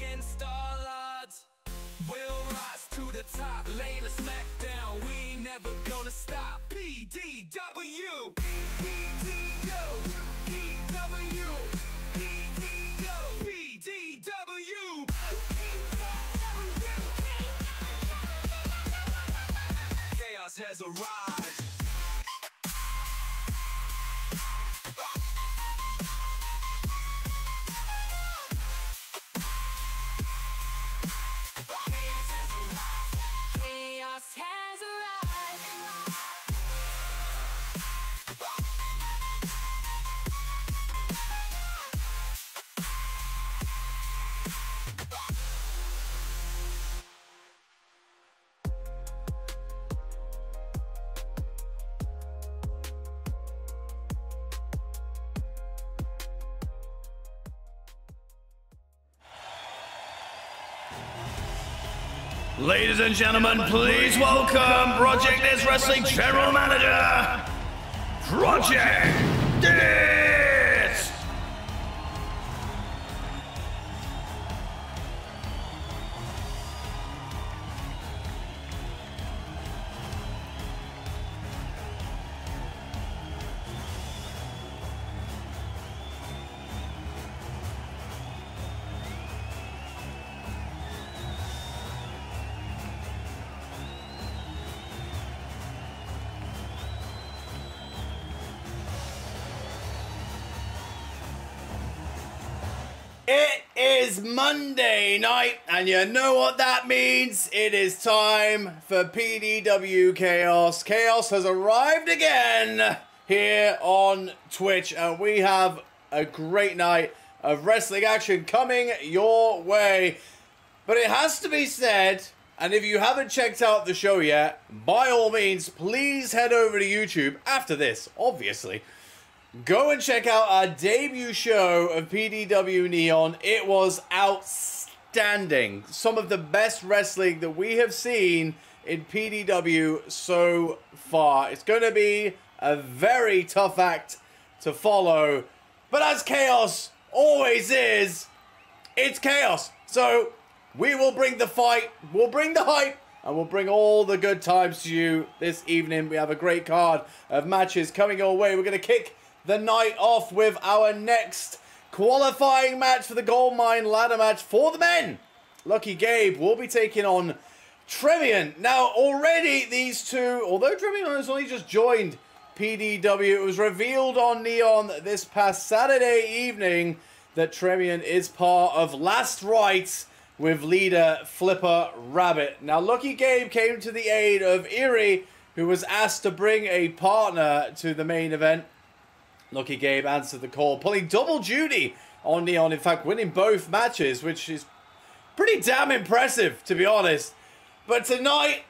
against all odds. We'll rise to the top, lay the smack down. We ain't never gonna stop. PDW, PDW, PDW, PDW. Chaos has arrived. Ladies and gentlemen, please welcome Project Dits Wrestling General Manager, Project Dits! Monday night, and you know what that means. It is time for PDW Chaos. Chaos has arrived again here on Twitch, and we have a great night of wrestling action coming your way. But it has to be said, and if you haven't checked out the show yet, by all means, please head over to YouTube after this, obviously. Go and check out our debut show of PDW Neon. It was outstanding. Some of the best wrestling that we have seen in PDW so far. It's going to be a very tough act to follow. But as Chaos always is, it's Chaos. So we will bring the fight, we'll bring the hype, and we'll bring all the good times to you this evening. We have a great card of matches coming your way. We're going to kick the night off with our next qualifying match for the Goldmine ladder match for the men. Lucky Gabe will be taking on Tremian. Now, already these two, although Tremian has only just joined PDW, it was revealed on Neon this past Saturday evening that Tremian is part of Last Rights with leader Flipper Rabbit. Now, Lucky Gabe came to the aid of Erie, who was asked to bring a partner to the main event. Lucky Gabe answered the call, pulling double duty on Neon, in fact winning both matches, which is pretty damn impressive, to be honest. But tonight,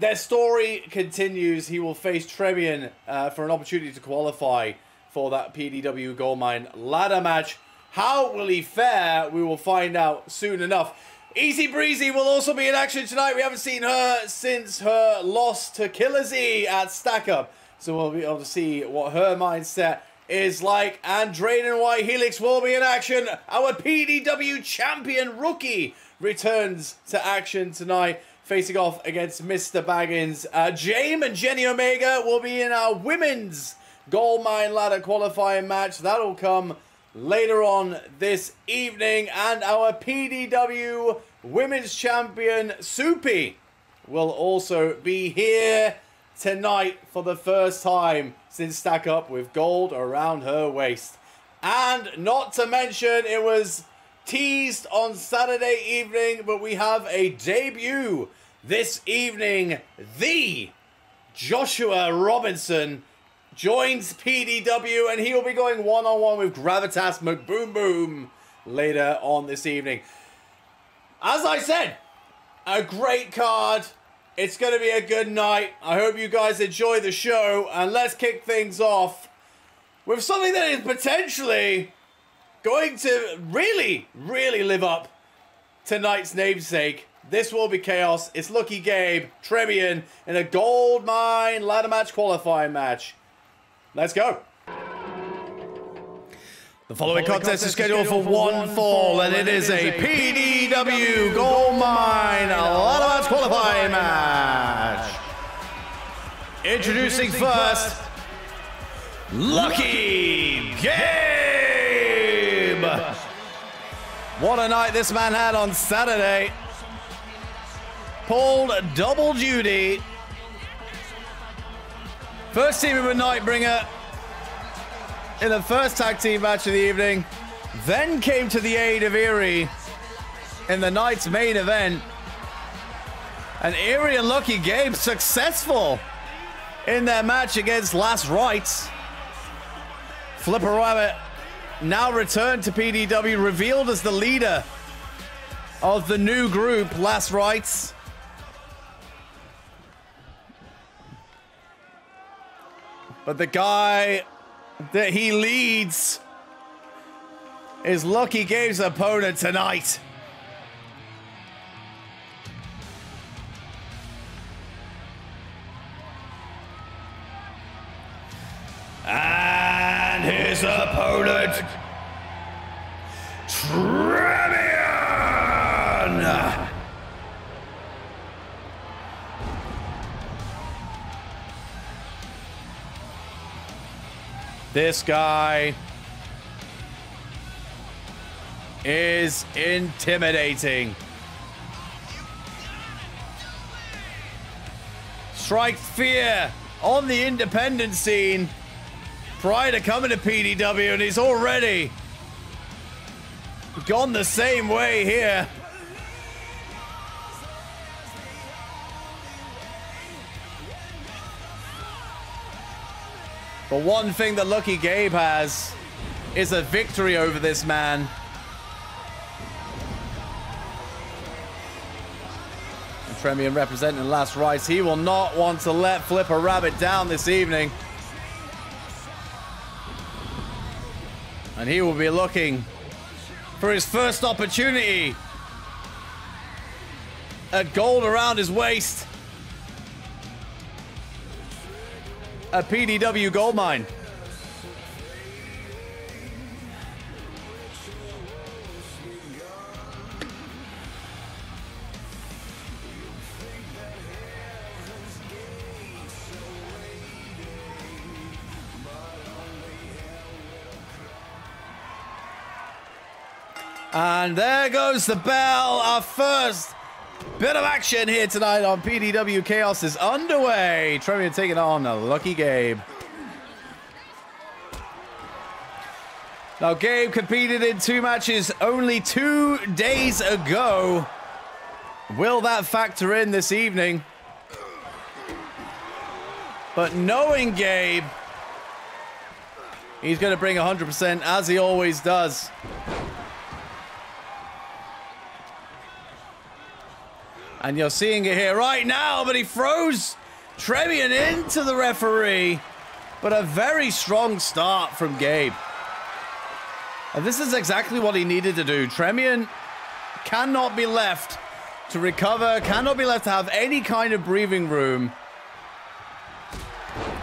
their story continues. He will face Tremian for an opportunity to qualify for that PDW Goldmine ladder match. How will he fare? We will find out soon enough. Easy Breezy will also be in action tonight. We haven't seen her since her loss to Killer Z at Stack Up, so we'll be able to see what her mindset is like. And Drayden White Helix will be in action. Our PDW champion Rookie returns to action tonight, facing off against Mr. Baggins. Jayme and Jenny Omega will be in our women's Goldmine ladder qualifying match. That'll come later on this evening. And our PDW women's champion Soupy will also be here tonight for the first time since Stack Up, with gold around her waist. And not to mention, it was teased on Saturday evening, but we have a debut this evening. The Joshua Robinson joins PDW, and he will be going one-on-one with Gravitas McBoomBoom later on this evening. As I said, a great card. It's going to be a good night. I hope you guys enjoy the show, and let's kick things off with something that is potentially going to really, really live up to tonight's namesake. This will be Chaos. It's Lucky Gabe, Tremian, in a Goldmine ladder match qualifying match. Let's go. The following contest is scheduled for one fall, and it is a PDW PDW Goldmine, a lot of us qualifying match. Introducing first, Lucky Gabe. What a night this man had on Saturday. Pulled double duty. First team with Nightbringer in the first tag team match of the evening, then came to the aid of Erie in the night's main event. And Erie and Lucky Gabe successful in their match against Last Rights. Flipper Rabbit now returned to PDW, revealed as the leader of the new group, Last Rights. But the guy that he leads is Lucky Gabe's opponent tonight. And his opponent, Tremian. This guy is intimidating. Strike fear on the independent scene prior to coming to PDW, and he's already gone the same way here. But one thing that Lucky Gabe has is a victory over this man. Tremian representing Last Rights. He will not want to let Flipper Rabbit down this evening. And he will be looking for his first opportunity at gold around his waist at PDW Goldmine. And there goes the bell. Our first bit of action here tonight on PDW Chaos is underway. Tremian taking on Lucky Gabe. Now, Gabe competed in 2 matches only 2 days ago. Will that factor in this evening? But knowing Gabe, he's going to bring 100% as he always does. And you're seeing it here right now, but he throws Tremian into the referee. But a very strong start from Gabe. And this is exactly what he needed to do. Tremian cannot be left to recover, cannot be left to have any kind of breathing room.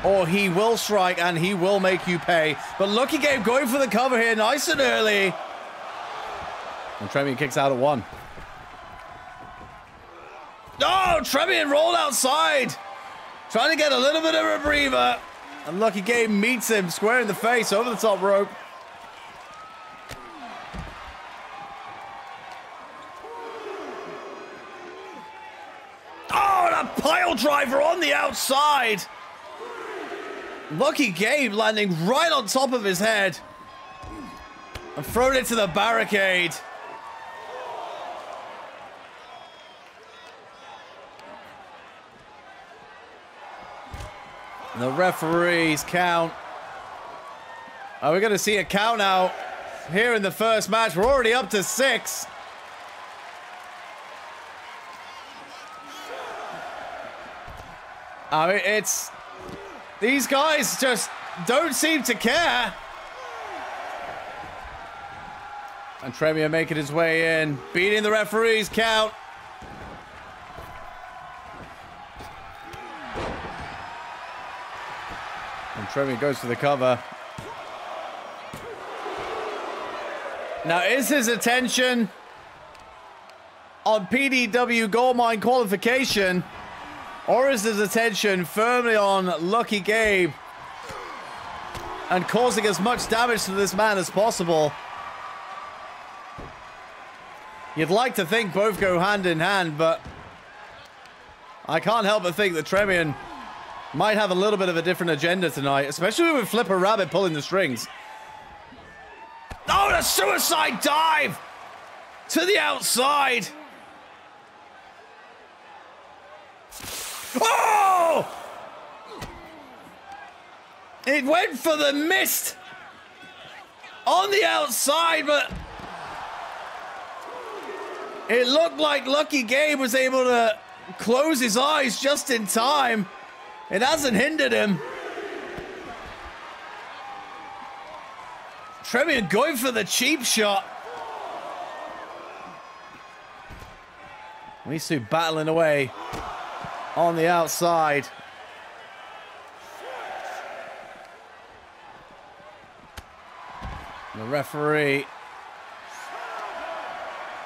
Or he will strike and he will make you pay. But Lucky Gabe going for the cover here, nice and early. And Tremian kicks out at 1. Oh, Tremian rolled outside, trying to get a little bit of a breather. And Lucky Gabe meets him square in the face over the top rope. Oh, and a pile driver on the outside. Lucky Gabe landing right on top of his head and thrown into the barricade. The referees count. We're going to see a count out here in the first match. We're already up to 6. I mean, it's... these guys just don't seem to care. And Tremian making his way in, beating the referees count. Tremian goes for the cover. Now, is his attention on PDW Goldmine qualification, or is his attention firmly on Lucky Gabe and causing as much damage to this man as possible? You'd like to think both go hand in hand, but I can't help but think that Tremian might have a little bit of a different agenda tonight, especially with Flipper Rabbit pulling the strings. Oh, the suicide dive to the outside. Oh! It went for the mist on the outside, but it looked like Lucky Gabe was able to close his eyes just in time. It hasn't hindered him. Tremian going for the cheap shot. Misu battling away on the outside. The referee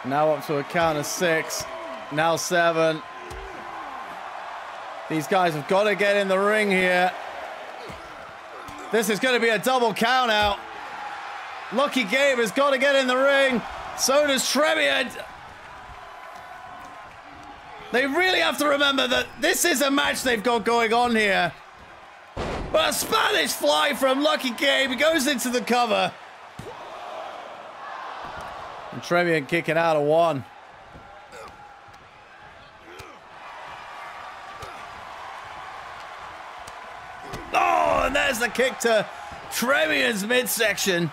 now up to a count of 6, now 7. These guys have got to get in the ring here. This is going to be a double count out. Lucky Gabe has got to get in the ring. So does Tremian. They really have to remember that this is a match they've got going on here. But a Spanish fly from Lucky Gabe, he goes into the cover. And Tremian kicking out of 1. Oh, and there's the kick to Tremian's midsection.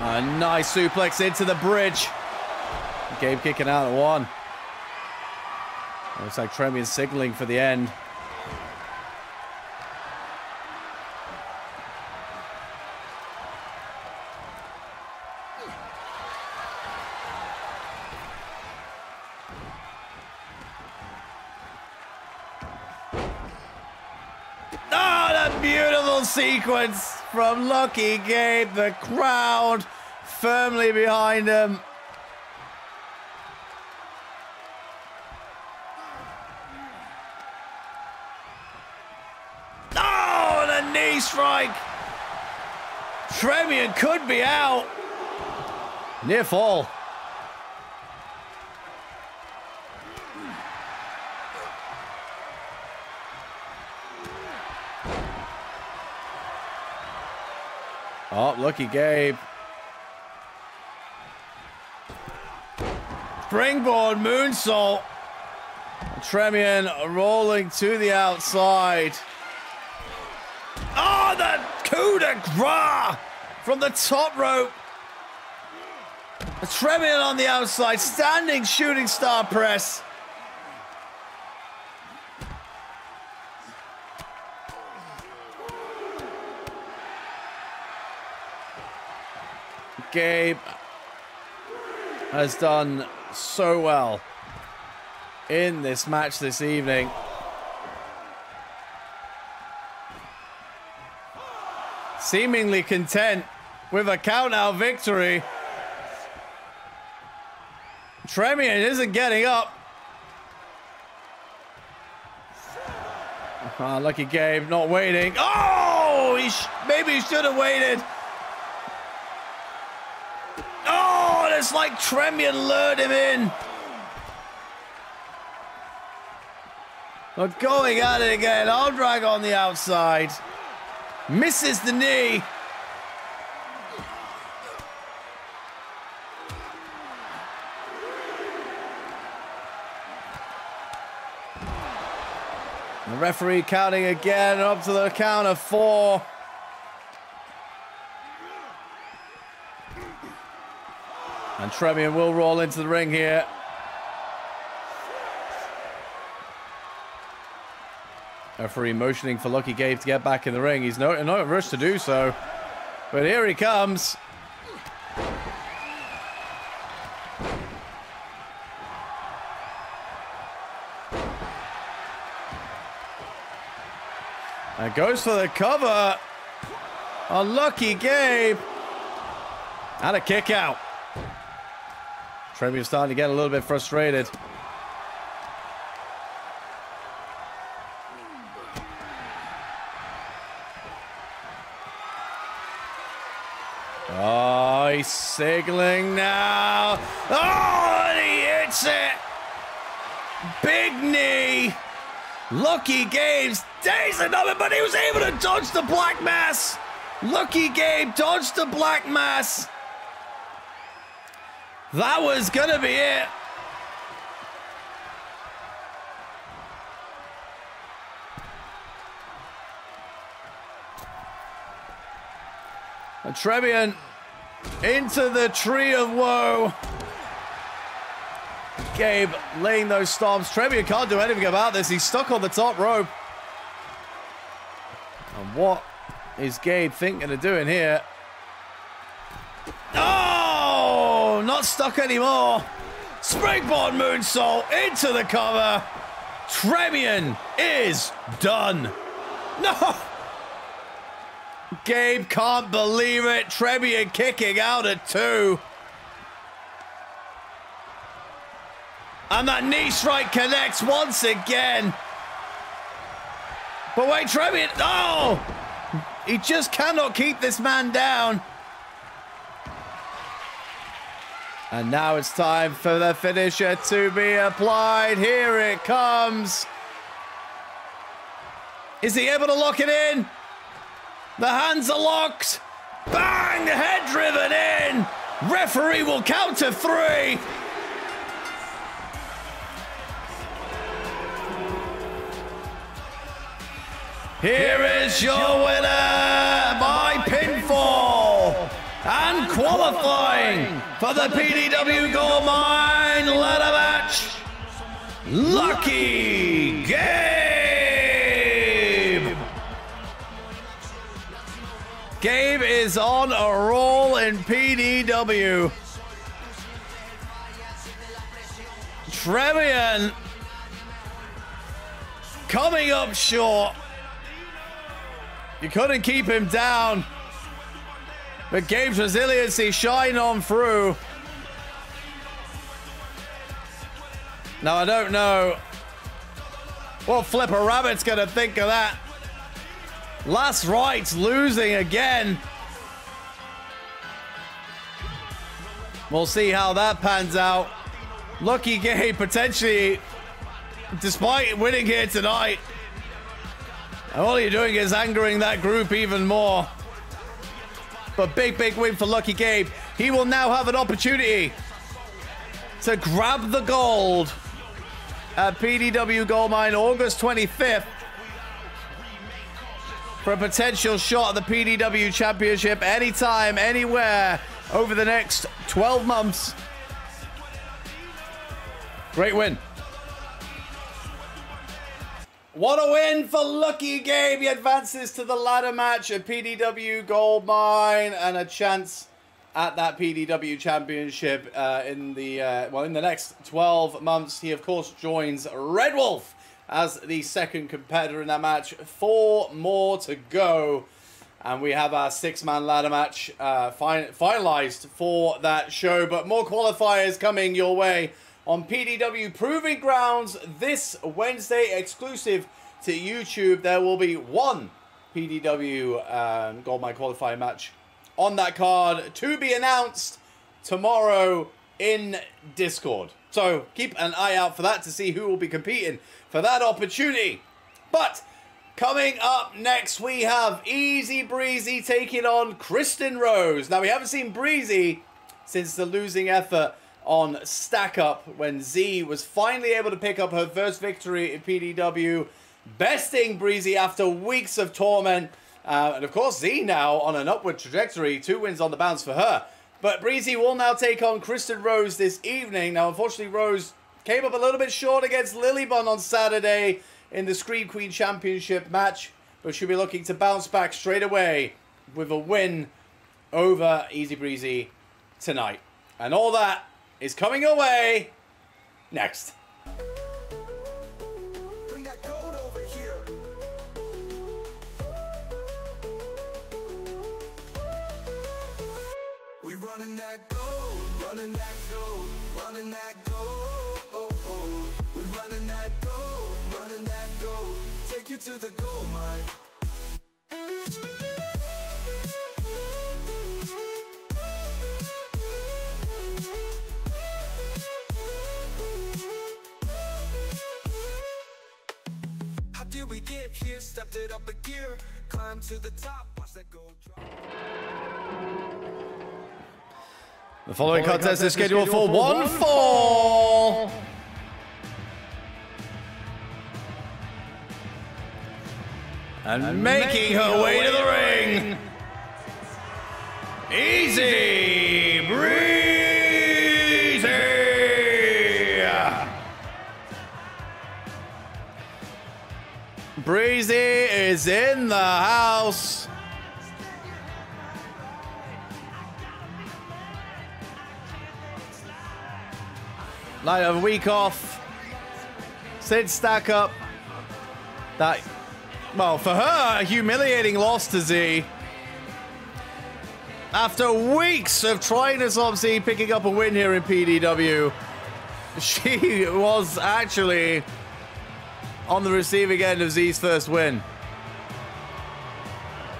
A nice suplex into the bridge. Gabe kicking out at 1. Looks like Tremian signaling for the end. Oh, the beautiful sequence from Lucky Gabe. The crowd firmly behind him. Oh, and a knee strike. Tremian could be out. Near fall. Oh, Lucky Gabe. Springboard moonsault. Tremian rolling to the outside. Oh, the coup de grace from the top rope. Tremian on the outside, standing shooting star press. Gabe has done so well in this match this evening. Seemingly content with a count-out victory. Tremian isn't getting up. Oh, Lucky Gabe not waiting. Oh, maybe he should have waited. Oh, it's like Tremian lured him in. But going at it again. I'll drag on the outside. Misses the knee. The referee counting again, up to the count of 4. And Tremian will roll into the ring here. Referee motioning for Lucky Gabe to get back in the ring. He's not in a rush to do so. But here he comes. And goes for the cover. A Lucky Gabe. And a kick out. Tremian starting to get a little bit frustrated. Oh, he's signaling now. Oh, and he hits it. Big knee. Lucky Gabe stays the number, but he was able to dodge the black mass. Lucky Gabe dodged the black mass. That was going to be it. And Tremian into the tree of woe. Gabe laying those stomps. Tremian can't do anything about this. He's stuck on the top rope. And what is Gabe thinking of doing here? Oh, not stuck anymore. Springboard moonsault into the cover. Tremian is done. No. Gabe can't believe it. Tremian kicking out at 2. And that knee strike connects once again. But wait, Tremian. Oh! He just cannot keep this man down. And now it's time for the finisher to be applied. Here it comes. Is he able to lock it in? The hands are locked. Bang! Head driven in. Referee will count to 3. Here is your winner by pinfall and qualifying for the PDW Goldmine ladder match, Lucky Gabe. Gabe is on a roll in PDW. Tremian coming up short. You couldn't keep him down. But Gabe's resiliency shine on through. Now, I don't know what Flipper Rabbit's going to think of that. Last Rights losing again. We'll see how that pans out. Lucky Gabe potentially, despite winning here tonight, and all you're doing is angering that group even more. But big win for Lucky Gabe. He will now have an opportunity to grab the gold at PDW Goldmine August 25th for a potential shot at the PDW Championship anytime, anywhere over the next 12 months. Great win. What a win for Lucky Gabe. He advances to the ladder match at PDW Goldmine and a chance at that PDW Championship in the next 12 months. He, of course, joins Red Wolf as the second competitor in that match. 4 more to go. And we have our 6-man ladder match finalized for that show. But more qualifiers coming your way on PDW Proving Grounds this Wednesday, exclusive to YouTube. There will be 1 PDW Goldmine qualifying match on that card to be announced tomorrow in Discord. So keep an eye out for that to see who will be competing for that opportunity. But coming up next, we have Easy Breezy taking on Kristen Rose. Now, we haven't seen Breezy since the losing effort on Stack Up, when Z was finally able to pick up her first victory in PDW, besting Breezy after weeks of torment. And of course, Z now on an upward trajectory. 2 wins on the bounce for her. But Breezy will now take on Kristen Rose this evening. Now, unfortunately, Rose came up a little bit short against Lillibun on Saturday in the Scream Queen Championship match, but she'll be looking to bounce back straight away with a win over Easy Breezy tonight. And all that is coming away next. Bring that gold over here. that gold, running that gold, running that gold, oh, oh. We're running that gold, take you to the gold mine. How did we get here? Stepped it up a gear, climbed to the top, watch that gold drop. The following contest is scheduled for one fall. And making her way to the ring, Easy Breezy. Breezy is in the house. Like a week off since Stack Up, that, well, for her, a humiliating loss to Z. After weeks of trying to stop Z picking up a win here in PDW, she was actually on the receiving end of Z's first win.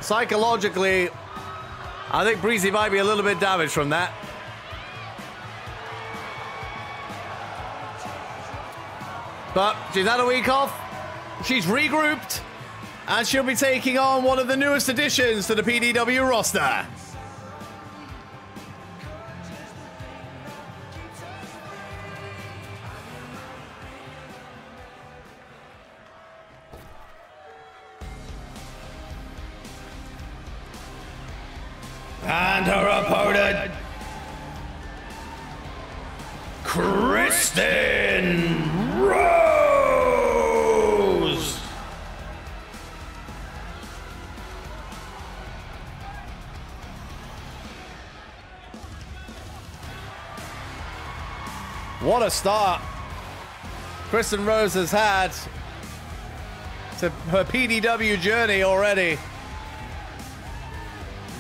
Psychologically, I think Breezy might be a little bit damaged from that. But she's had a week off, she's regrouped, and she'll be taking on one of the newest additions to the PDW roster. And her opponent, Kristen Rose. What a start Kristen Rose has had to her PDW journey already.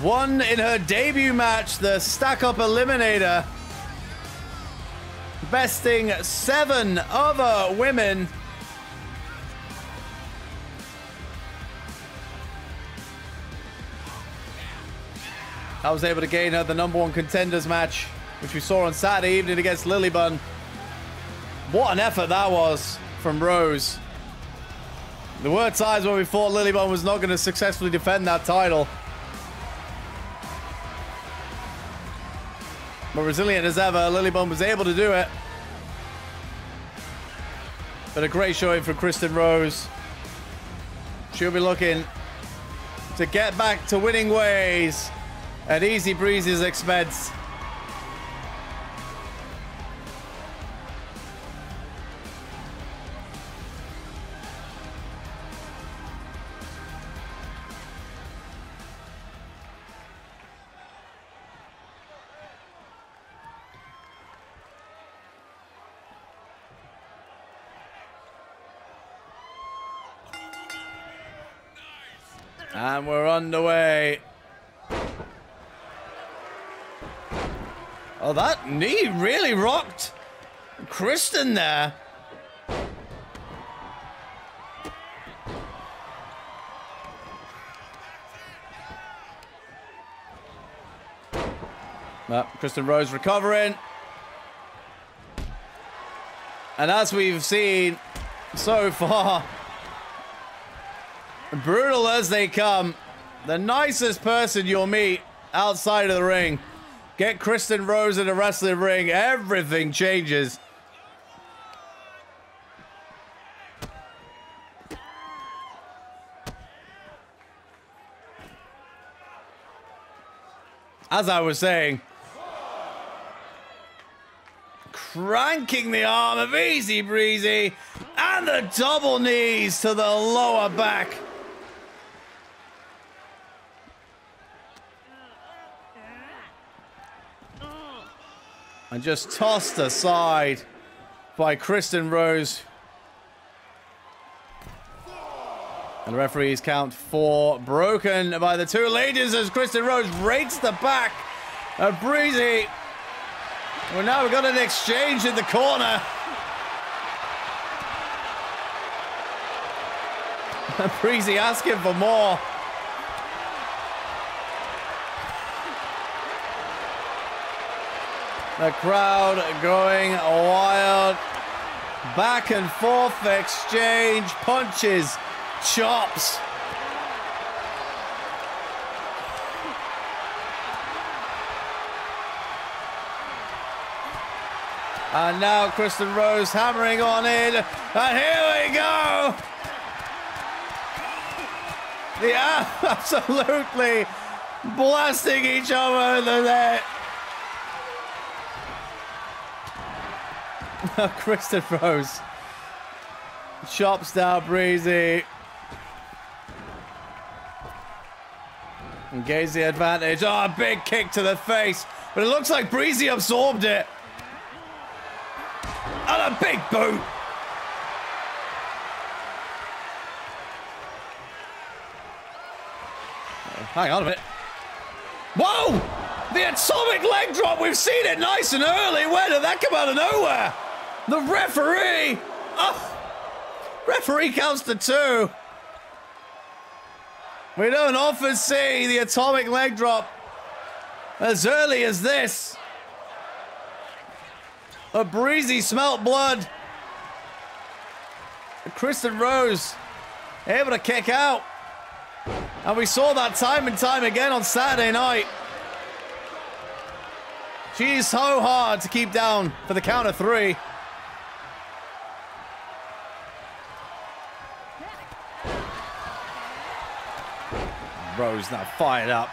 Won in her debut match, the Stack Up Eliminator, besting 7 other women. I was able to gain her the #1 contenders match, which we saw on Saturday evening against Lillibun. What an effort that was from Rose. There were times when we thought Lillibun was not going to successfully defend that title. But resilient as ever, Lillibun was able to do it. But a great showing for Kristen Rose. She'll be looking to get back to winning ways at Easy Breezy's expense. And we're underway. Oh, that knee really rocked Kristen there. Kristen Rose recovering. And as we've seen so far, brutal as they come, the nicest person you'll meet outside of the ring. Get Kristen Rose in a wrestling ring, everything changes. As I was saying, cranking the arm of Easy Breezy and the double knees to the lower back. And just tossed aside by Kristen Rose. And the referees count 4 broken by the two ladies as Kristen Rose rakes the back of Breezy. Well, now we've got an exchange in the corner. Breezy asking for more. The crowd going wild. Back and forth exchange, punches, chops. And now Kristen Rose hammering on in. And here we go. They are absolutely blasting each other in the net. Kristen Rose chops down Breezy. And gains the advantage. Oh, a big kick to the face. But it looks like Breezy absorbed it. And a big boot. Hang on a minute. Whoa! The atomic leg drop. We've seen it nice and early. Where did that come out of nowhere? The referee! Oh! Referee counts to 2. We don't often see the atomic leg drop as early as this. A Breezy smelt blood. Kristen Rose able to kick out. And we saw that time and time again on Saturday night. She is so hard to keep down for the count of 3. Rose now fired up.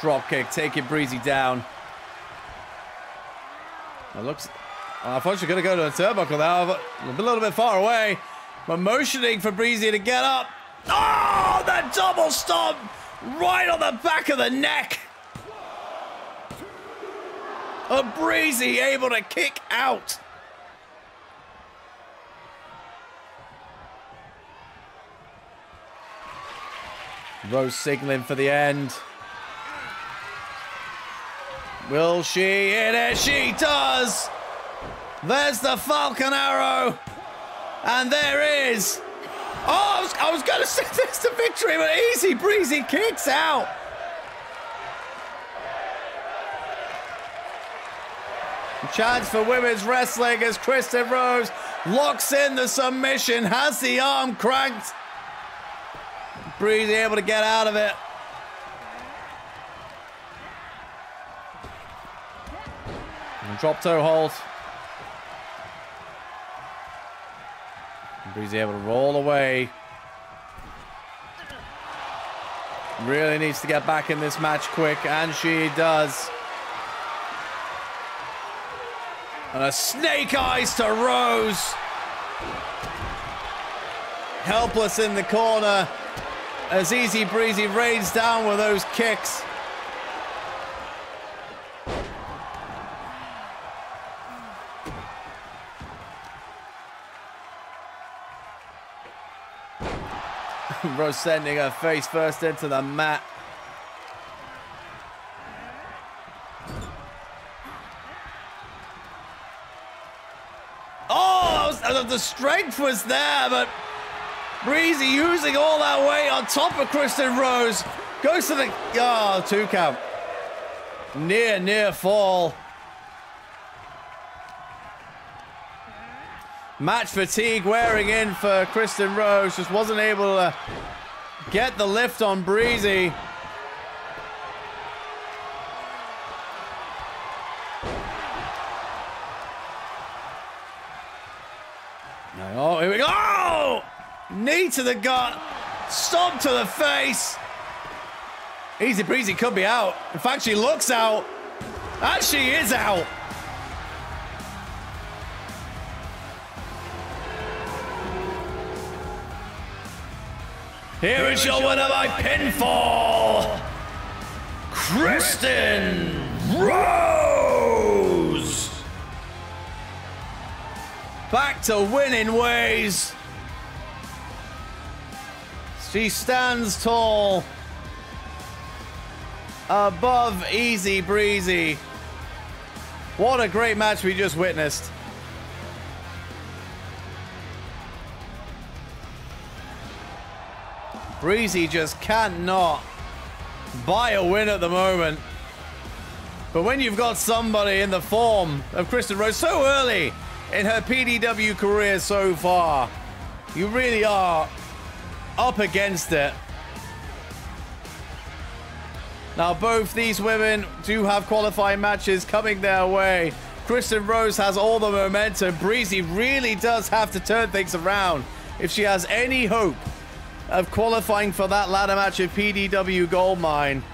Drop kick, taking Breezy down. It looks. I thought she was going to go to the turnbuckle now. A little bit far away. But motioning for Breezy to get up. Oh, the double stomp right on the back of the neck. A Breezy able to kick out. Rose signaling for the end. Will she hit it? She does! There's the Falcon Arrow. And there is... Oh, I was going to say there's the victory, but Easy Breezy kicks out. Chance for women's wrestling as Kristen Rose locks in the submission, has the arm cranked. Breezy able to get out of it. And drop toe hold. And Breezy able to roll away. Really needs to get back in this match quick, and she does. And a snake eyes to Rose. Helpless in the corner. As Easy Breezy rains down with those kicks. Rose sending her face first into the mat. Oh, the strength was there, but... Breezy using all that weight on top of Kristen Rose. Goes to the... Oh, 2 count. Near fall. Match fatigue wearing in for Kristen Rose. Just wasn't able to get the lift on Breezy. Oh, here we go. Oh! Knee to the gut, stomp to the face. Easy Breezy could be out. In fact, she looks out, and she is out. Here is your winner by pinfall, Kristen Rose. Back to winning ways. She stands tall above Easy Breezy. What a great match we just witnessed. Breezy just cannot buy a win at the moment. But when you've got somebody in the form of Kristen Rose so early in her PDW career so far, you really are up against it. Now, both these women do have qualifying matches coming their way. Kristen Rose has all the momentum. Breezy really does have to turn things around if she has any hope of qualifying for that ladder match at PDW Goldmine.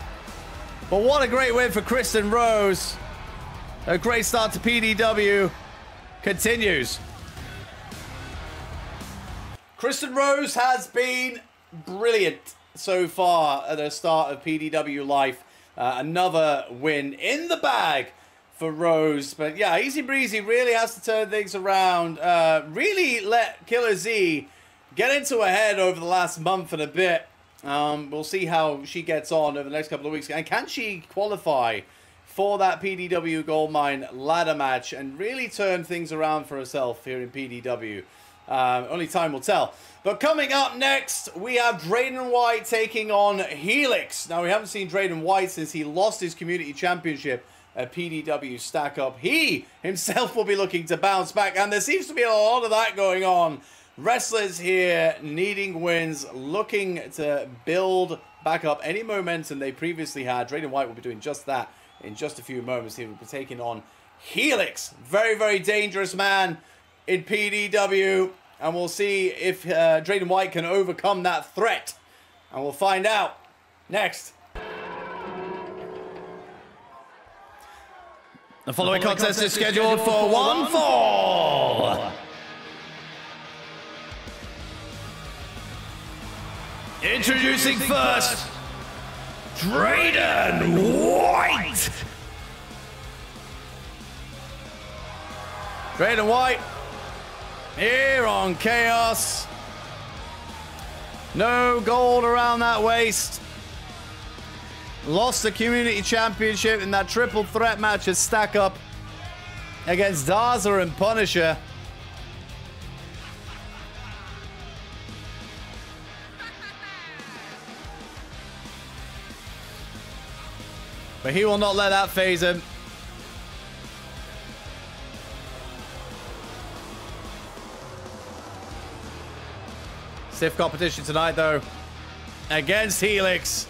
But what a great win for Kristen Rose. A great start to PDW continues. Kristen Rose has been brilliant so far at the start of PDW life. Another win in the bag for Rose. But yeah, Easy Breezy really has to turn things around. Really let Killer Z get into her head over the last month and a bit. We'll see how she gets on over the next couple of weeks. And can she qualify for that PDW Goldmine ladder match and really turn things around for herself here in PDW? Only time will tell. But coming up next, we have Drayden White taking on Helix. Now, we haven't seen Drayden White since he lost his community championship at PDW Stack Up. He himself will be looking to bounce back, and there seems to be a lot of that going on. Wrestlers here needing wins, looking to build back up any momentum they previously had. Drayden White will be doing just that in just a few moments. He will be taking on Helix. Very, very dangerous man in PDW. And we'll see if Drayden White can overcome that threat. And we'll find out next. The following contest is scheduled for one fall. Introducing first, Drayden White. Drayden White here on Chaos. No gold around that waist. Lost the community championship in that triple threat match at Stack Up against Daza and Punisher. But he will not let that phase him. Stiff competition tonight, though, against Helix.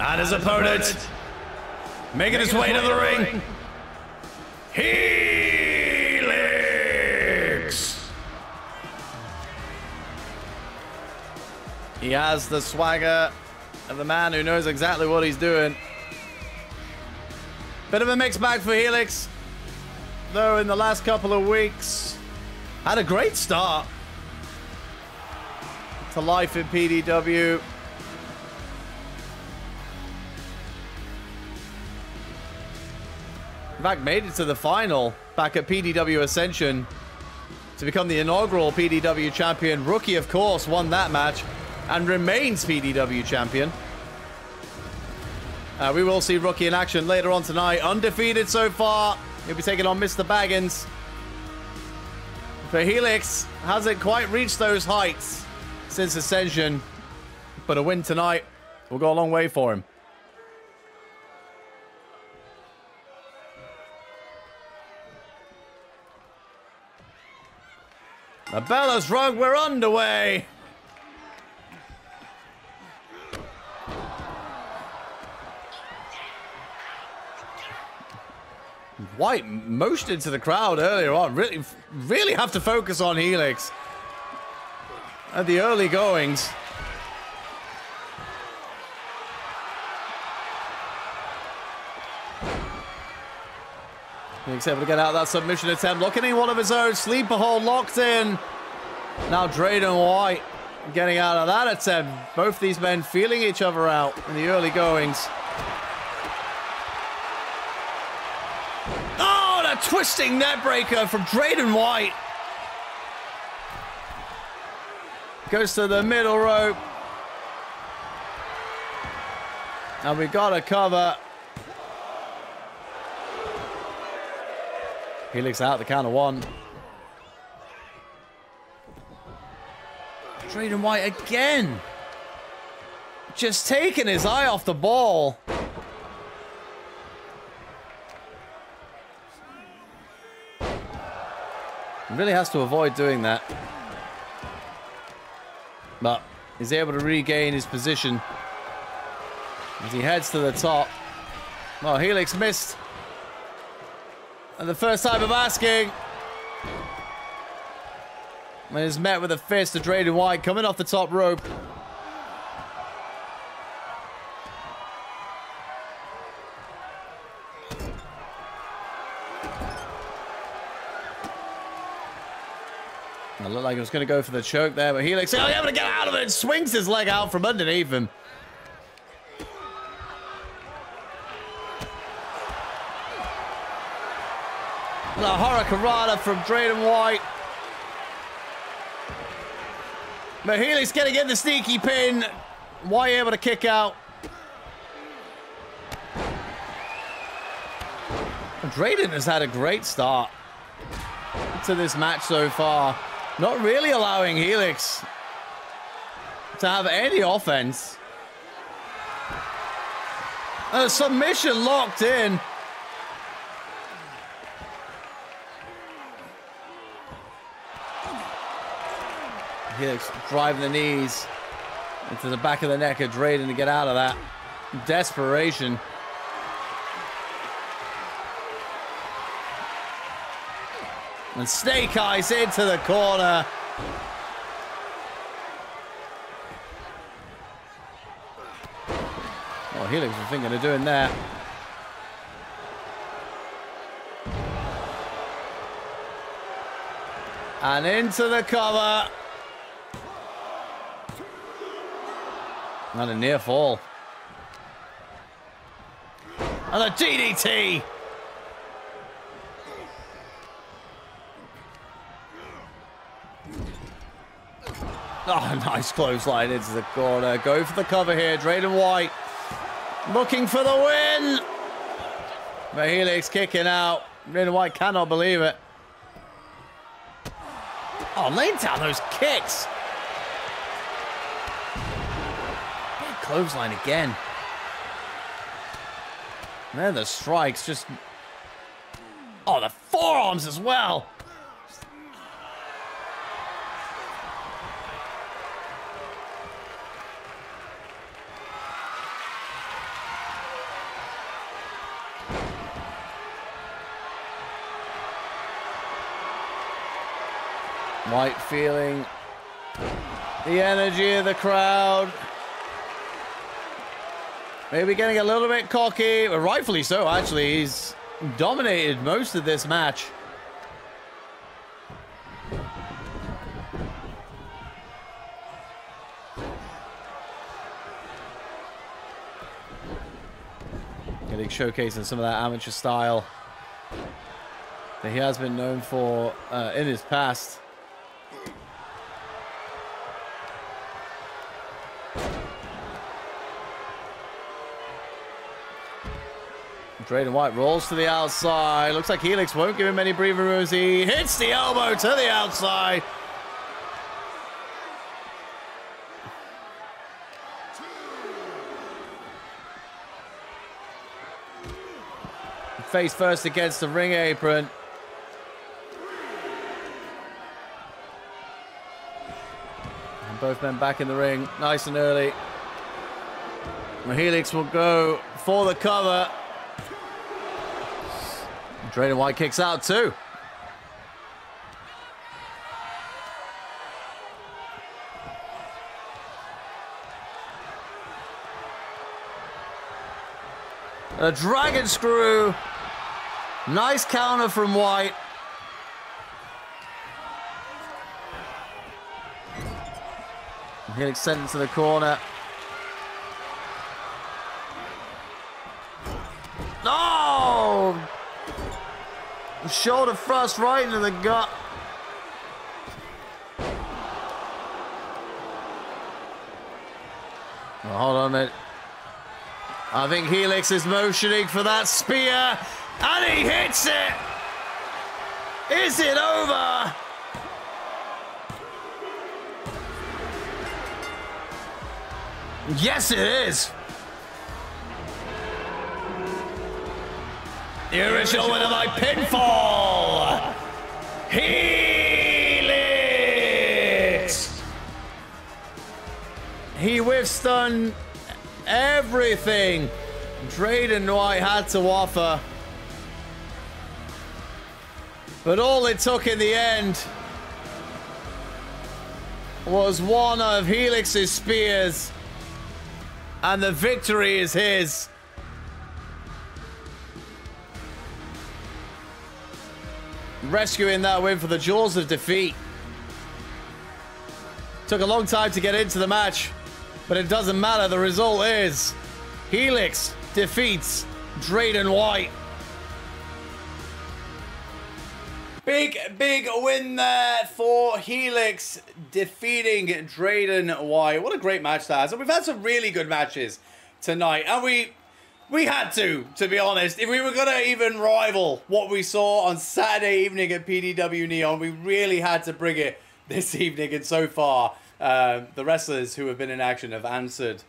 And his opponent, making his way to the ring, Helix! He has the swagger of the man who knows exactly what he's doing. Bit of a mixed bag for Helix, though, in the last couple of weeks. Had a great start to life in PDW. In fact, made it to the final back at PDW Ascension to become the inaugural PDW champion. Rookie, of course, won that match and remains PDW champion. We will see Rookie in action later on tonight. Undefeated so far. He'll be taking on Mr. Baggins. But Helix hasn't quite reached those heights since Ascension. But a win tonight will go a long way for him. The bell has rung, we're underway. White motioned into the crowd earlier on. Really have to focus on Helix at the early goings. He's able to get out of that submission attempt. Looking in one of his own. Sleeper hold locked in. Now Drayden White getting out of that attempt. Both these men feeling each other out in the early goings. Oh, and a twisting net breaker from Drayden White. Goes to the middle rope. And we've got a cover. Helix out the count of one. Drayden White again. Just taking his eye off the ball. Really has to avoid doing that. But he's able to regain his position as he heads to the top. Well, Helix missed. And the first time of asking. And is met with a fist to Drayden White coming off the top rope. It looked like it was going to go for the choke there, but Helix is able to get out of it and swings his leg out from underneath him. And a hurricanrana from Drayden White. But Helix getting in the sneaky pin. White able to kick out. Drayden has had a great start to this match so far. Not really allowing Helix to have any offense. And a submission locked in. Helix driving the knees into the back of the neck of Drayden to get out of that. Desperation. And Snake Eyes into the corner. Oh, Helix was thinking of doing that. And into the cover. And a near fall. And a DDT. Oh, nice clothesline into the corner. Go for the cover here. Drayden White looking for the win. But Helix kicking out. Drayden White cannot believe it. Oh, laying down those kicks. Big clothesline again. And then the strikes just... Oh, the forearms as well. White feeling the energy of the crowd. Maybe getting a little bit cocky, but rightfully so, actually. He's dominated most of this match. Getting showcasing some of that amateur style that he has been known for in his past. Drayden White rolls to the outside. Looks like Helix won't give him any breathing room. He hits the elbow to the outside. Face first against the ring apron. And both men back in the ring, nice and early. And Helix will go for the cover. Drayden White kicks out too. And a dragon screw. Nice counter from White. Helix sent into the corner. Oh! Shoulder thrust right into the gut. Well, hold on a minute. I think Helix is motioning for that spear, and he hits it! Is it over? Yes, it is! The original winner by pinfall! Helix! He withstood everything Drayden White had to offer. But all it took in the end was one of Helix's spears, and the victory is his. Rescuing that win for the jaws of defeat. Took a long time to get into the match, but it doesn't matter. The result is Helix defeats Drayden White. Big, big win there for Helix, defeating Drayden White. What a great match that is. And we've had some really good matches tonight. And we had to be honest. If we were going to even rival what we saw on Saturday evening at PDW Neon, we really had to bring it this evening. And so far, the wrestlers who have been in action have answered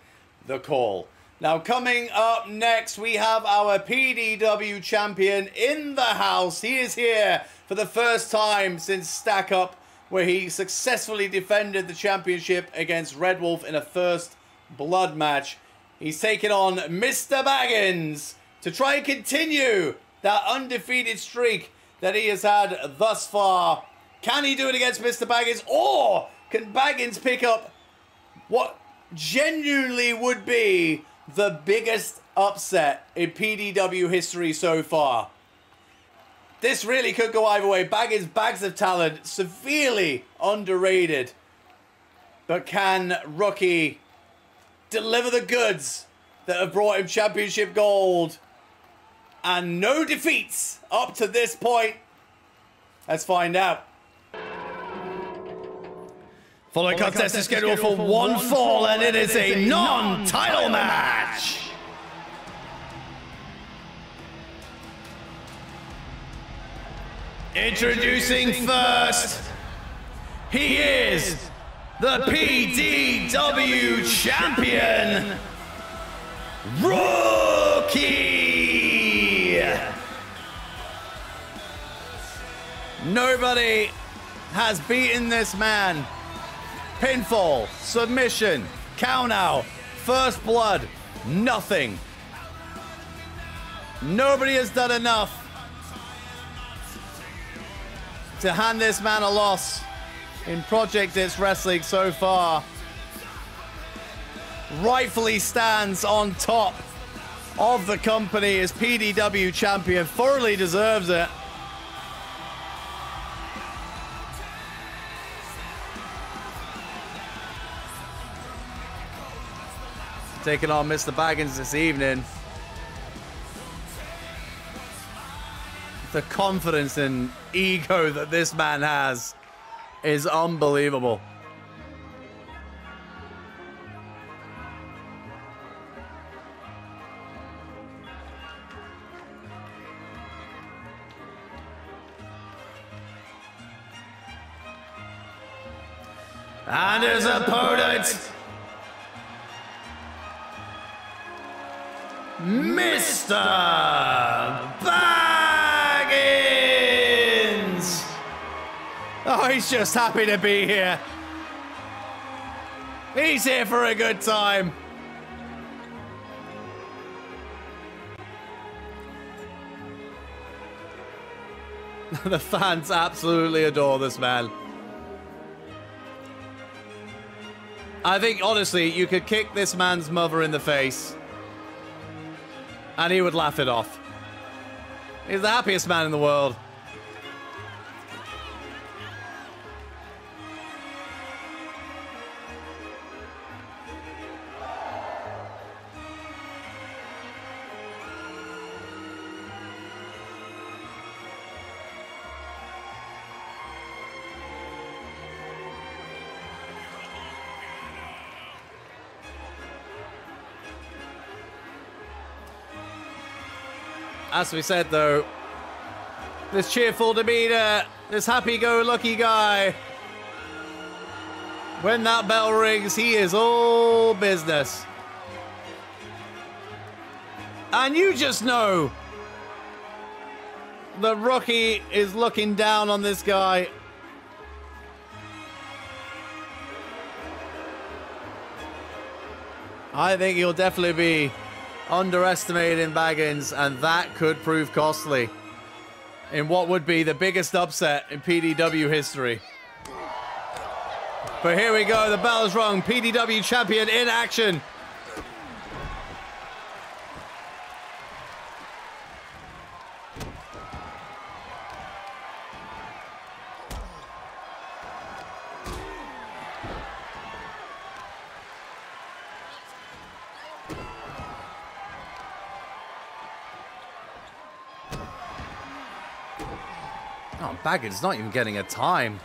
the call. Now, coming up next, we have our PDW champion in the house. He is here for the first time since Stack Up, where he successfully defended the championship against Red Wolf in a first blood match. He's taken on Mr. Baggins to try and continue that undefeated streak that he has had thus far. Can he do it against Mr. Baggins, or can Baggins pick up what genuinely would be the biggest upset in PDW history so far? This really could go either way. Baggins, bags of talent, severely underrated. But can Rookie deliver the goods that have brought him championship gold and no defeats up to this point? Let's find out. Following contest is scheduled for one fall, and it is a non-title match. Introducing first, he is the PDW champion, Rookie! Nobody has beaten this man. Pinfall, submission, countout, first blood, nothing. Nobody has done enough to hand this man a loss in Project Dits Wrestling so far. Rightfully stands on top of the company as PDW champion. Thoroughly deserves it. Taking on Mr. Baggins this evening. The confidence and ego that this man has is unbelievable. And his opponent, Mr. Baggins. Oh, he's just happy to be here. He's here for a good time. The fans absolutely adore this man. I think, honestly, you could kick this man's mother in the face, and he would laugh it off. He's the happiest man in the world. As we said, though, this cheerful demeanor, this happy-go-lucky guy, when that bell rings, he is all business. And you just know that Rookie is looking down on this guy. I think he'll definitely be underestimating Baggins, and that could prove costly in what would be the biggest upset in PDW history. But here we go, the bell is rung. PDW champion in action. Baggins not even getting a time.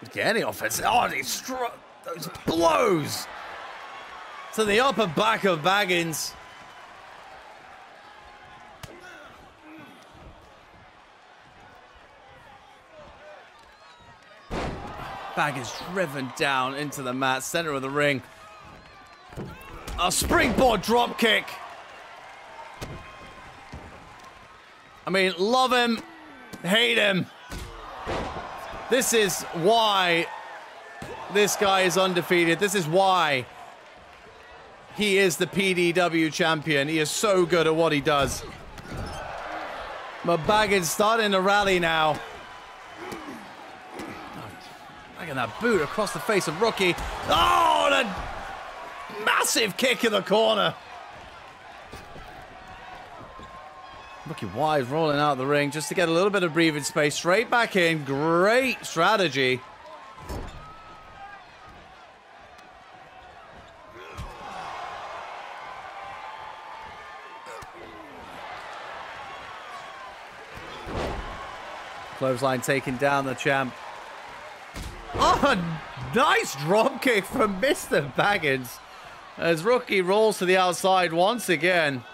Didn't get any offense. Oh, he struck those blows to the upper back of Baggins. Baggins driven down into the mat, center of the ring. A springboard drop kick. I mean, love him, hate him. This is why this guy is undefeated. This is why he is the PDW champion. He is so good at what he does. But Baggins starting to rally now. Taking that boot across the face of Rookie. Oh, and a massive kick in the corner. Rookie wide, rolling out the ring just to get a little bit of breathing space. Straight back in. Great strategy. Clothesline taking down the champ. Oh, a nice drop kick from Mr. Baggins as Rookie rolls to the outside once again.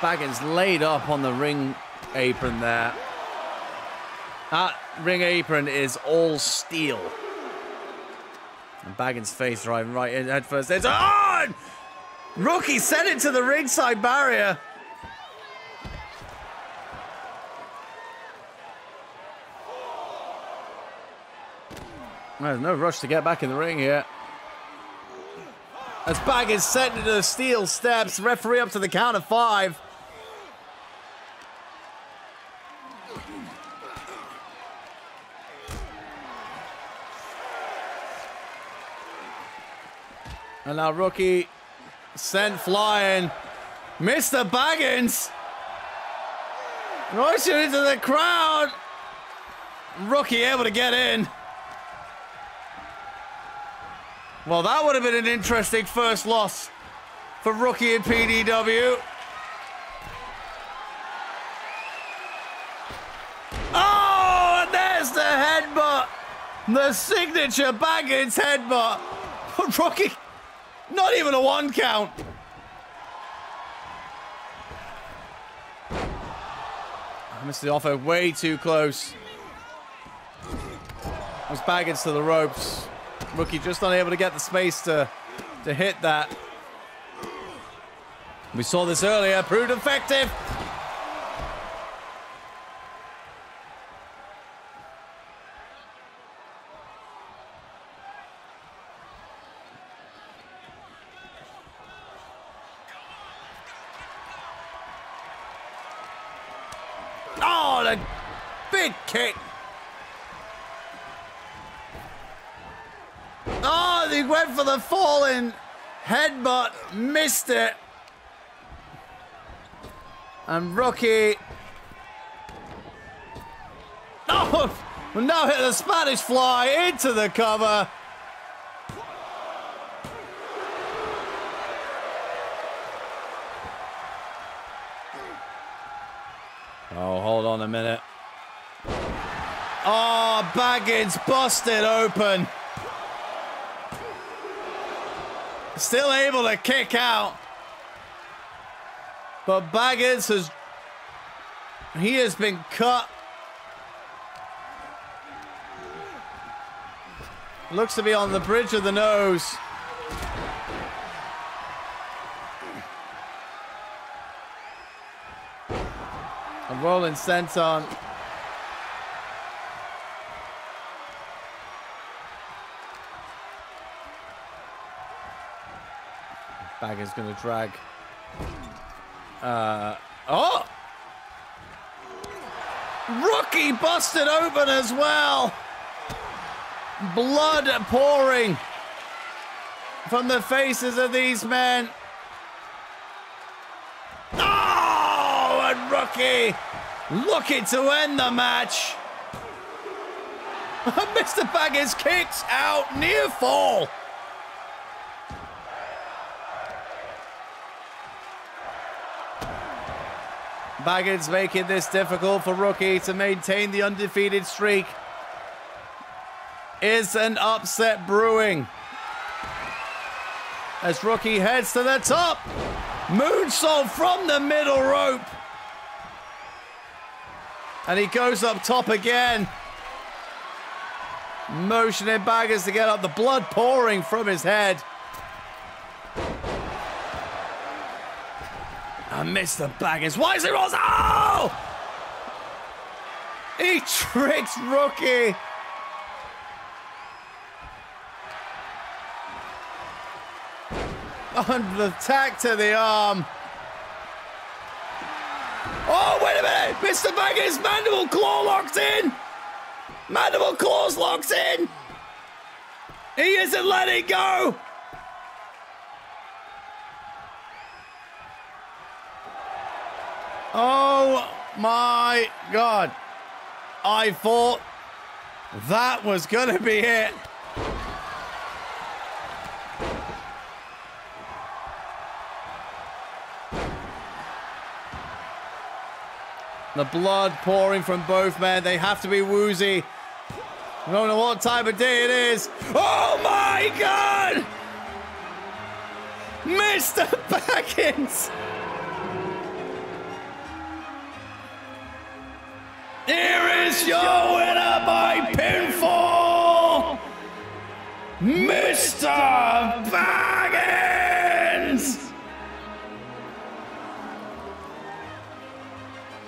Baggins laid up on the ring apron there. That ring apron is all steel. And Baggins' face driving right in head first. It's on! Rookie sent it to the ringside barrier. There's no rush to get back in the ring here. As Baggins sent it to the steel steps. Referee up to the count of 5. And now Rookie sent flying Mr. Baggins. Rushing into the crowd. Rookie able to get in. Well, that would have been an interesting first loss for Rookie and PDW. Oh, and there's the headbutt. The signature Baggins headbutt. But Rookie, not even a 1 count. I missed the offer way too close. It was Baggins to the ropes. Rookie just not able to get the space to hit that. We saw this earlier, proved effective. Oh, the big kick. Oh! He went for the falling headbutt, missed it. And Rookie. Oh, now hit the Spanish fly into the cover. Oh, hold on a minute. Oh, Baggins busted open. Still able to kick out. But Baggins has... he has been cut. Looks to be on the bridge of the nose. A rolling senton. Baggins gonna drag. Oh! Rookie busted open as well! Blood pouring from the faces of these men. Oh! And Rookie looking to end the match. Mr. Baggins kicks out, near fall. Baggins making this difficult for Rookie to maintain the undefeated streak. Is an upset brewing. As Rookie heads to the top. Moonsault from the middle rope. And he goes up top again. Motioning Baggins to get up, the blood pouring from his head. And Mr. Baggins, why is he rolls? Oh! He tricks Rookie. On the tack to the arm. Oh, wait a minute! Mr. Baggins, mandible claw locked in! Mandible claw's locked in! He isn't letting go! Oh my God. I thought that was gonna be it. The blood pouring from both men. They have to be woozy. I don't know what time of day it is. Oh my God! Mr. Baggins! Here is your winner by pinfall! Mr. Baggins!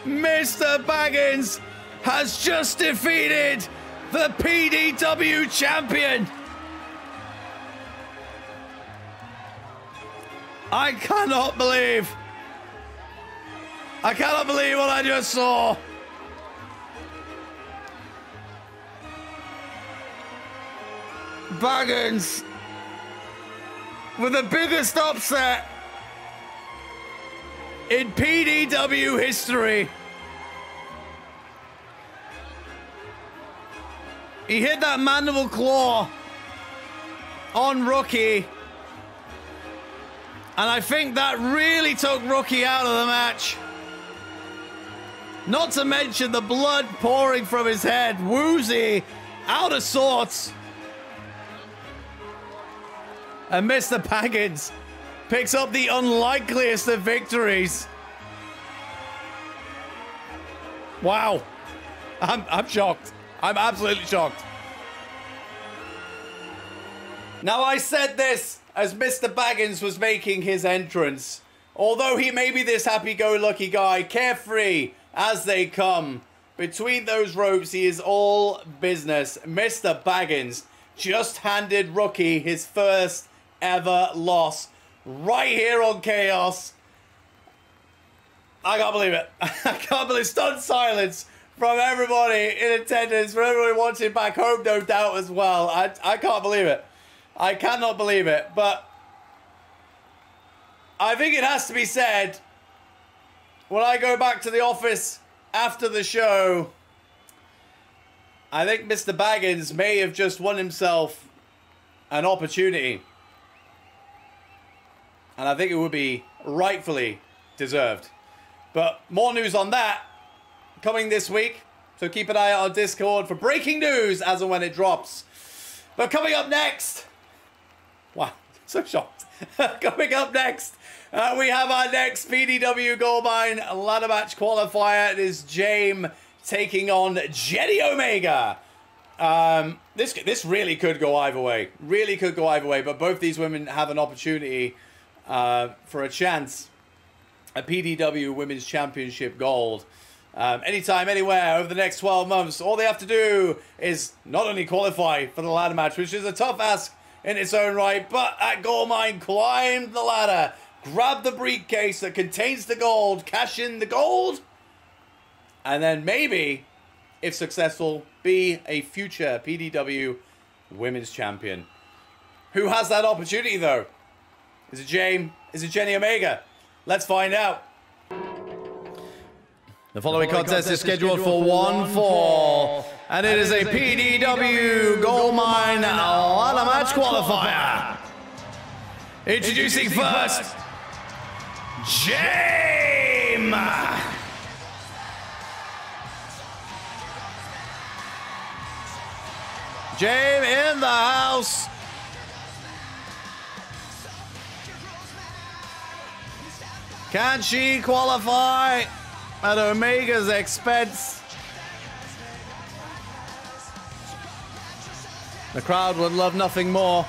Mr. Baggins has just defeated the PDW champion. I cannot believe what I just saw. Baggins with the biggest upset in PDW history. He hit that mandible claw on Rookie. And I think that really took Rookie out of the match. Not to mention the blood pouring from his head. Woozy, out of sorts. And Mr. Baggins picks up the unlikeliest of victories. Wow. I'm shocked. I'm absolutely shocked. Now, I said this as Mr. Baggins was making his entrance. Although he may be this happy-go-lucky guy, carefree as they come, between those ropes, he is all business. Mr. Baggins just handed Rookie his first ever loss. Right here on Chaos. I can't believe it. I can't believe stunned silence from everybody in attendance, from everybody watching back home, no doubt as well. I can't believe it. I cannot believe it, but I think it has to be said, when I go back to the office after the show, I think Mr. Baggins may have just won himself an opportunity. And I think it would be rightfully deserved. But more news on that coming this week. So keep an eye out on Discord for breaking news as and when it drops. But coming up next... Wow, so shocked. Coming up next, we have our next PDW Goldmine ladder match qualifier. It is Jayme taking on Jenny Omega. This really could go either way. Really could go either way, but both these women have an opportunity for a chance. A PDW Women's Championship gold. Anytime, anywhere, over the next 12 months, all they have to do is not only qualify for the ladder match, which is a tough ask in its own right, but at Goldmine, climb the ladder, grab the briefcase that contains the gold, cash in the gold, and then maybe, if successful, be a future PDW Women's Champion. Who has that opportunity, though? Is it Jayme? Is it Jenny Omega? Let's find out. The following contest is scheduled for one fall, and it is a PDW Goldmine ladder match qualifier. Introducing first, Jayme. Jayme in the house. Can she qualify? At Omega's expense. The crowd would love nothing more.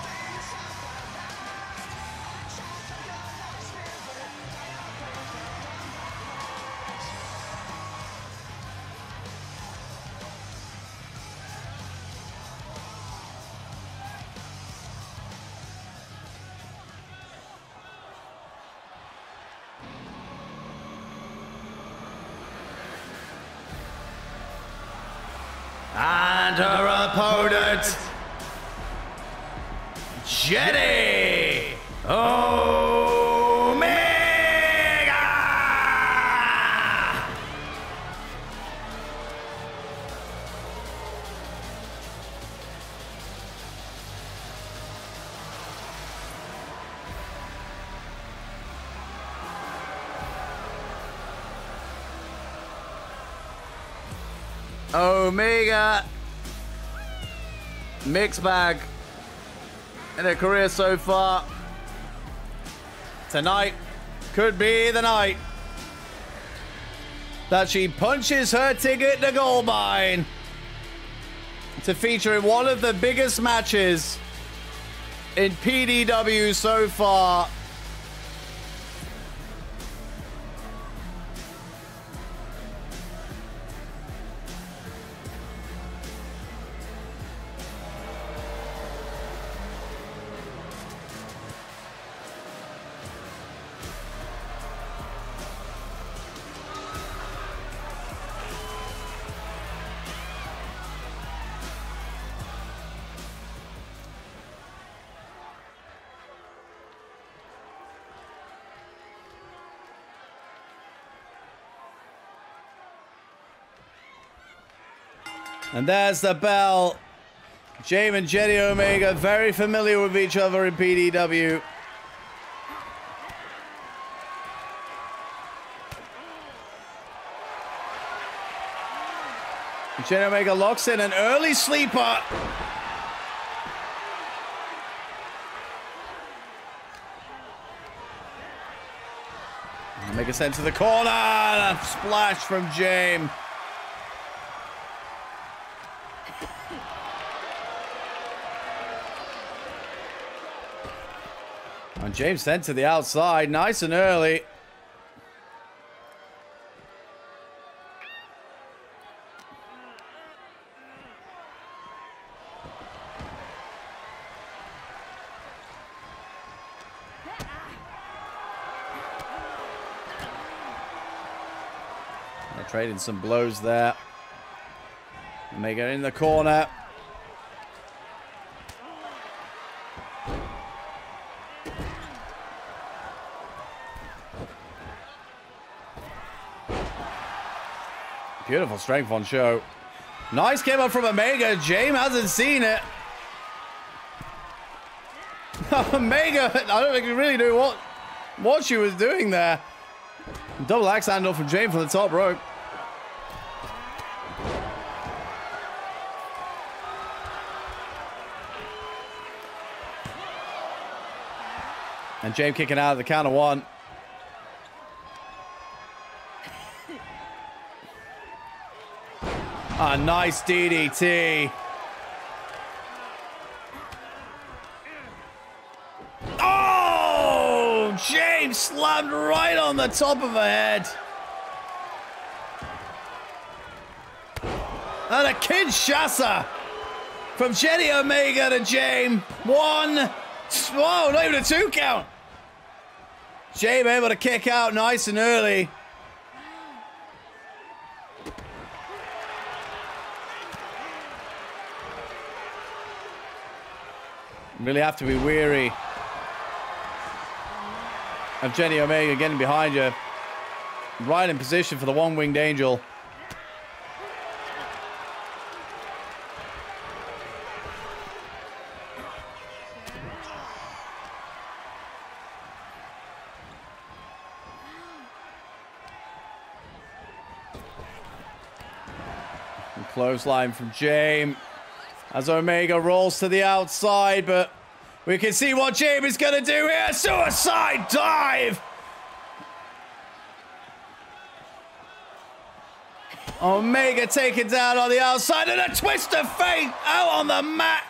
Jenny Omega! Omega mixed bag in her career so far. Tonight could be the night that she punches her ticket to Goldmine to feature in one of the biggest matches in PDW so far. And there's the bell. Jayme and Jenny Omega, very familiar with each other in PDW. Jenny Omega locks in an early sleeper. Omega sent to the corner. A splash from Jayme. And Jayme sent to the outside, nice and early. They're trading some blows there. Omega in the corner. Beautiful strength on show. Nice game up from Omega. Jayme hasn't seen it. Omega, I don't think he really knew what she was doing there. Double axe handle from Jayme for the top rope. And Jayme kicking out of the count of one. A nice DDT. Oh! Jayme slammed right on the top of her head. And a Kinshasa from Jenny Omega to Jayme. One. Whoa, not even a two count. Jayme able to kick out nice and early. Really have to be weary of Jenny Omega getting behind you. Right in position for the one-winged angel. And clothesline from Jayme as Omega rolls to the outside, but we can see what Jayme is going to do here. Suicide dive! Omega taken down on the outside and a twist of fate out on the mat.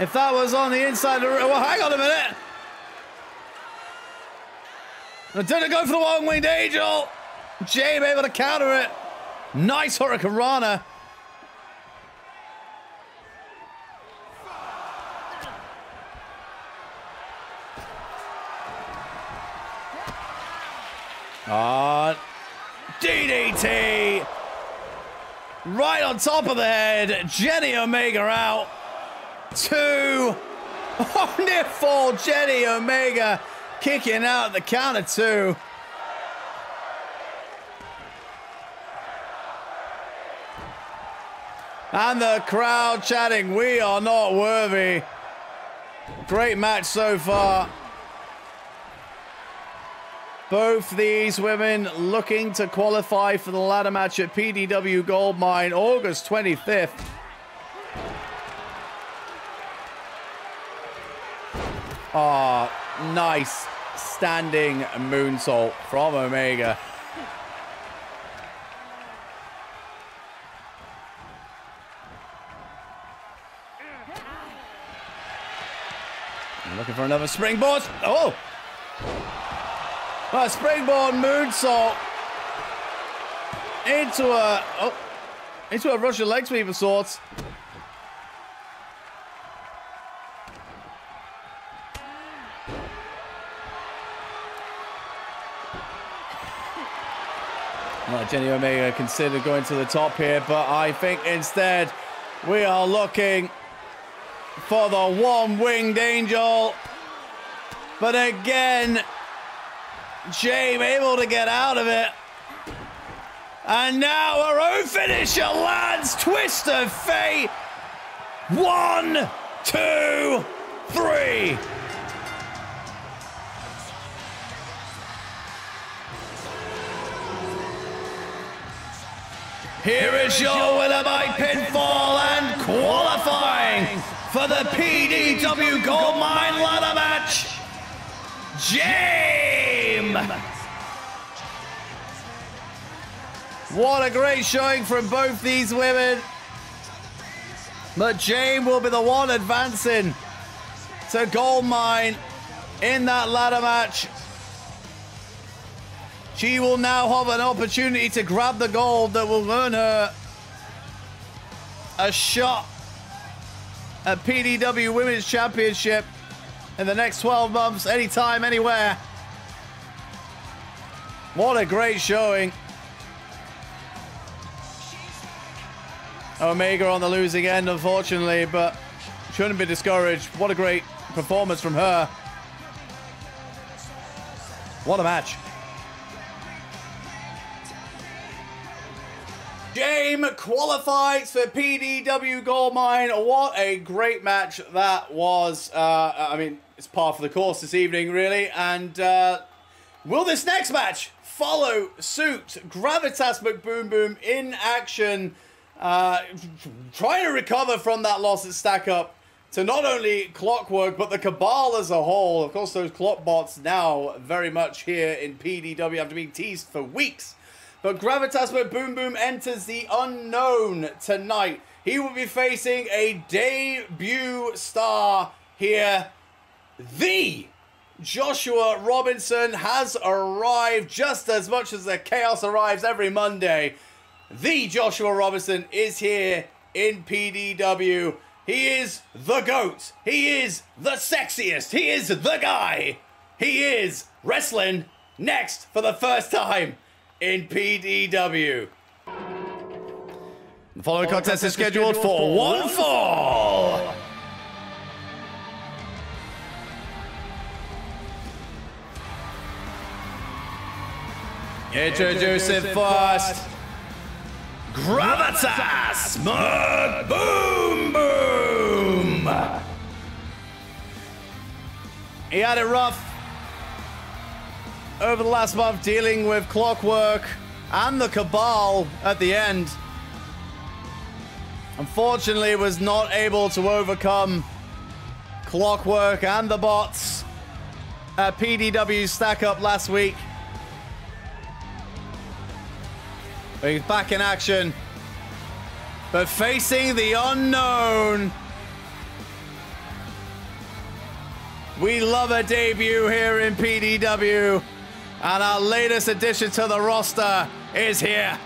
If that was on the inside of the ring, well, hang on a minute. It didn't go for the one-winged angel. Jayme able to counter it. Nice Hurricanrana. DDT. Right on top of the head. Jenny Omega out. Two. Oh, near fall. Jenny Omega kicking out the count of two. And the crowd chatting, we are not worthy. Great match so far. Both these women looking to qualify for the ladder match at PDW Goldmine, August 25th. Ah, nice standing moonsault from Omega. Looking for another springboard. Oh! A springboard moonsault into a Russian leg sweep of sorts. Well, Jenny Omega considered going to the top here, but I think instead we are looking for the one-winged angel. But again, Jayme able to get out of it. And now our own finisher lands. Twist of fate. 1, 2, 3. Here is your winner by pinfall and qualifying for the PDW Goldmine ladder match, Jayme. What a great showing from both these women. But Jayme will be the one advancing to Goldmine in that ladder match. She will now have an opportunity to grab the gold that will earn her a shot at PDW Women's Championship in the next 12 months, anytime, anywhere. What a great showing. Omega on the losing end, unfortunately, but shouldn't be discouraged. What a great performance from her. What a match. Jayme qualifies for PDW Goldmine. What a great match that was. I mean, it's par for the course this evening, really. And will this next match follow suit? Gravitas McBoomBoom in action, trying to recover from that loss at Stack Up to not only Clockwork, but the Cabal as a whole. Of course, those Clockbots now very much here in PDW after being teased for weeks. But Gravitas McBoomBoom enters the unknown tonight. He will be facing a debut star here. The Joshua Robinson has arrived, just as much as the Chaos arrives every Monday. The Joshua Robinson is here in PDW. He is the GOAT. He is the sexiest. He is the guy. He is wrestling next for the first time in PDW. The following contest is scheduled for one fall. Introducing first, Gravitas McBoomBoom. He had it rough over the last month, dealing with Clockwork and the Cabal at the end. Unfortunately, was not able to overcome Clockwork and the bots at PDW Stack Up last week. But he's back in action, but facing the unknown. We love a debut here in PDW. And our latest addition to the roster is here.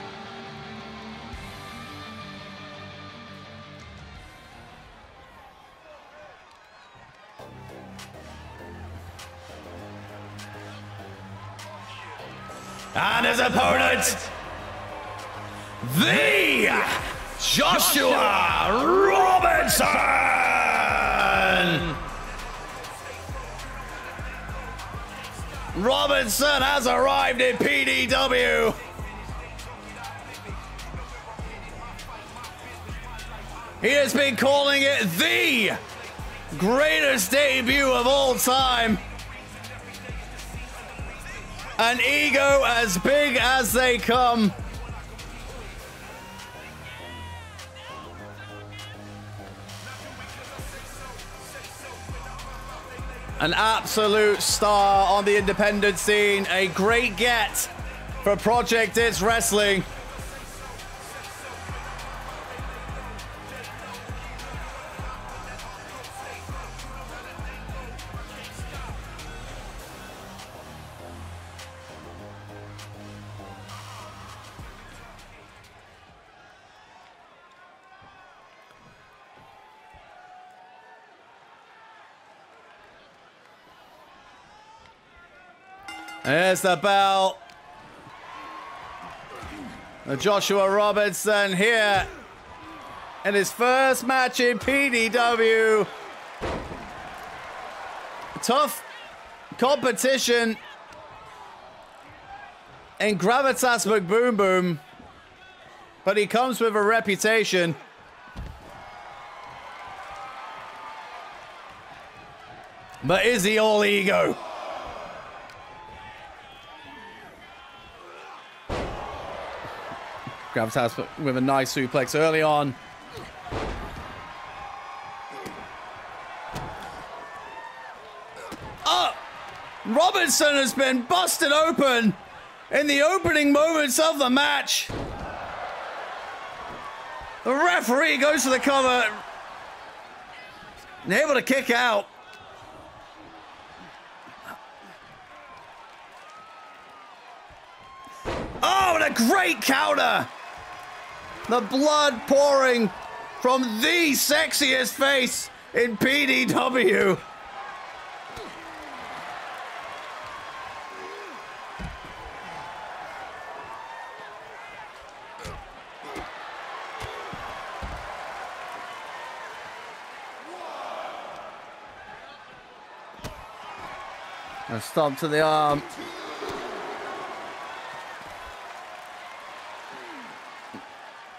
And his opponent, the Joshua Robinson. Robinson has arrived in PDW. He has been calling it the greatest debut of all time. An ego as big as they come. An absolute star on the independent scene. A great get for Project Dits Wrestling. There's the bell. Joshua Robinson here in his first match in PDW. Tough competition in Gravitas McBoomBoom, but he comes with a reputation. But is he all ego? Gravitas with a nice suplex early on. Oh! Robinson has been busted open in the opening moments of the match. The referee goes to the cover and able to kick out. Oh, and a great counter. The blood pouring from the sexiest face in PDW. A stomp to the arm.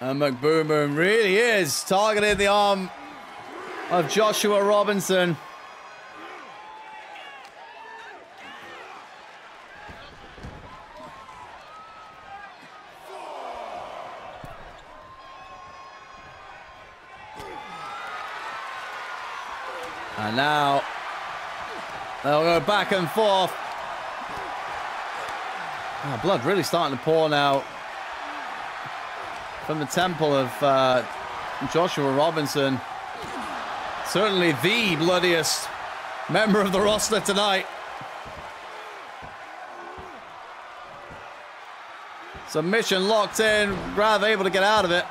And McBoomBoom really is targeting the arm of Joshua Robinson. And now they'll go back and forth. Oh, blood really starting to pour now from the temple of Joshua Robinson. Certainly the bloodiest member of the roster tonight. Submission locked in. Grav able to get out of it.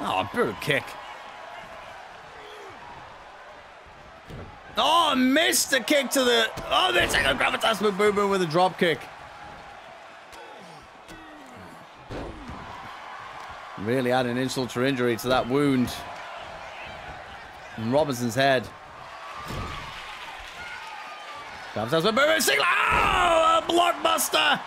Oh, brutal kick. Oh, missed the kick to the... Oh, missed it. Gravitas McBoomBoom with a drop kick. Really add an insult to injury to that wound in Robinson's head. Gravitas McBoomBoom single. Oh, a blockbuster.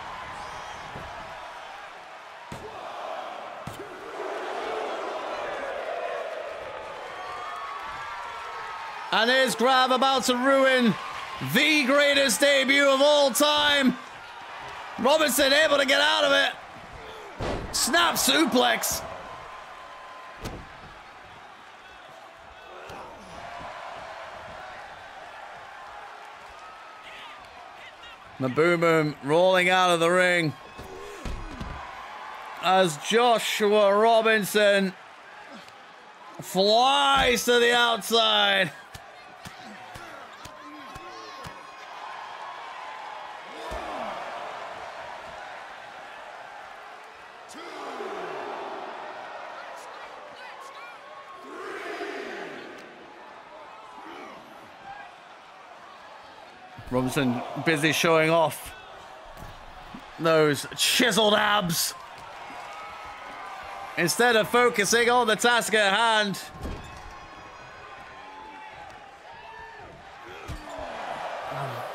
And here's Grav about to ruin the greatest debut of all time. Robinson able to get out of it. Snap suplex. McBoomBoom rolling out of the ring as Joshua Robinson flies to the outside. Robinson busy showing off those chiseled abs instead of focusing on the task at hand.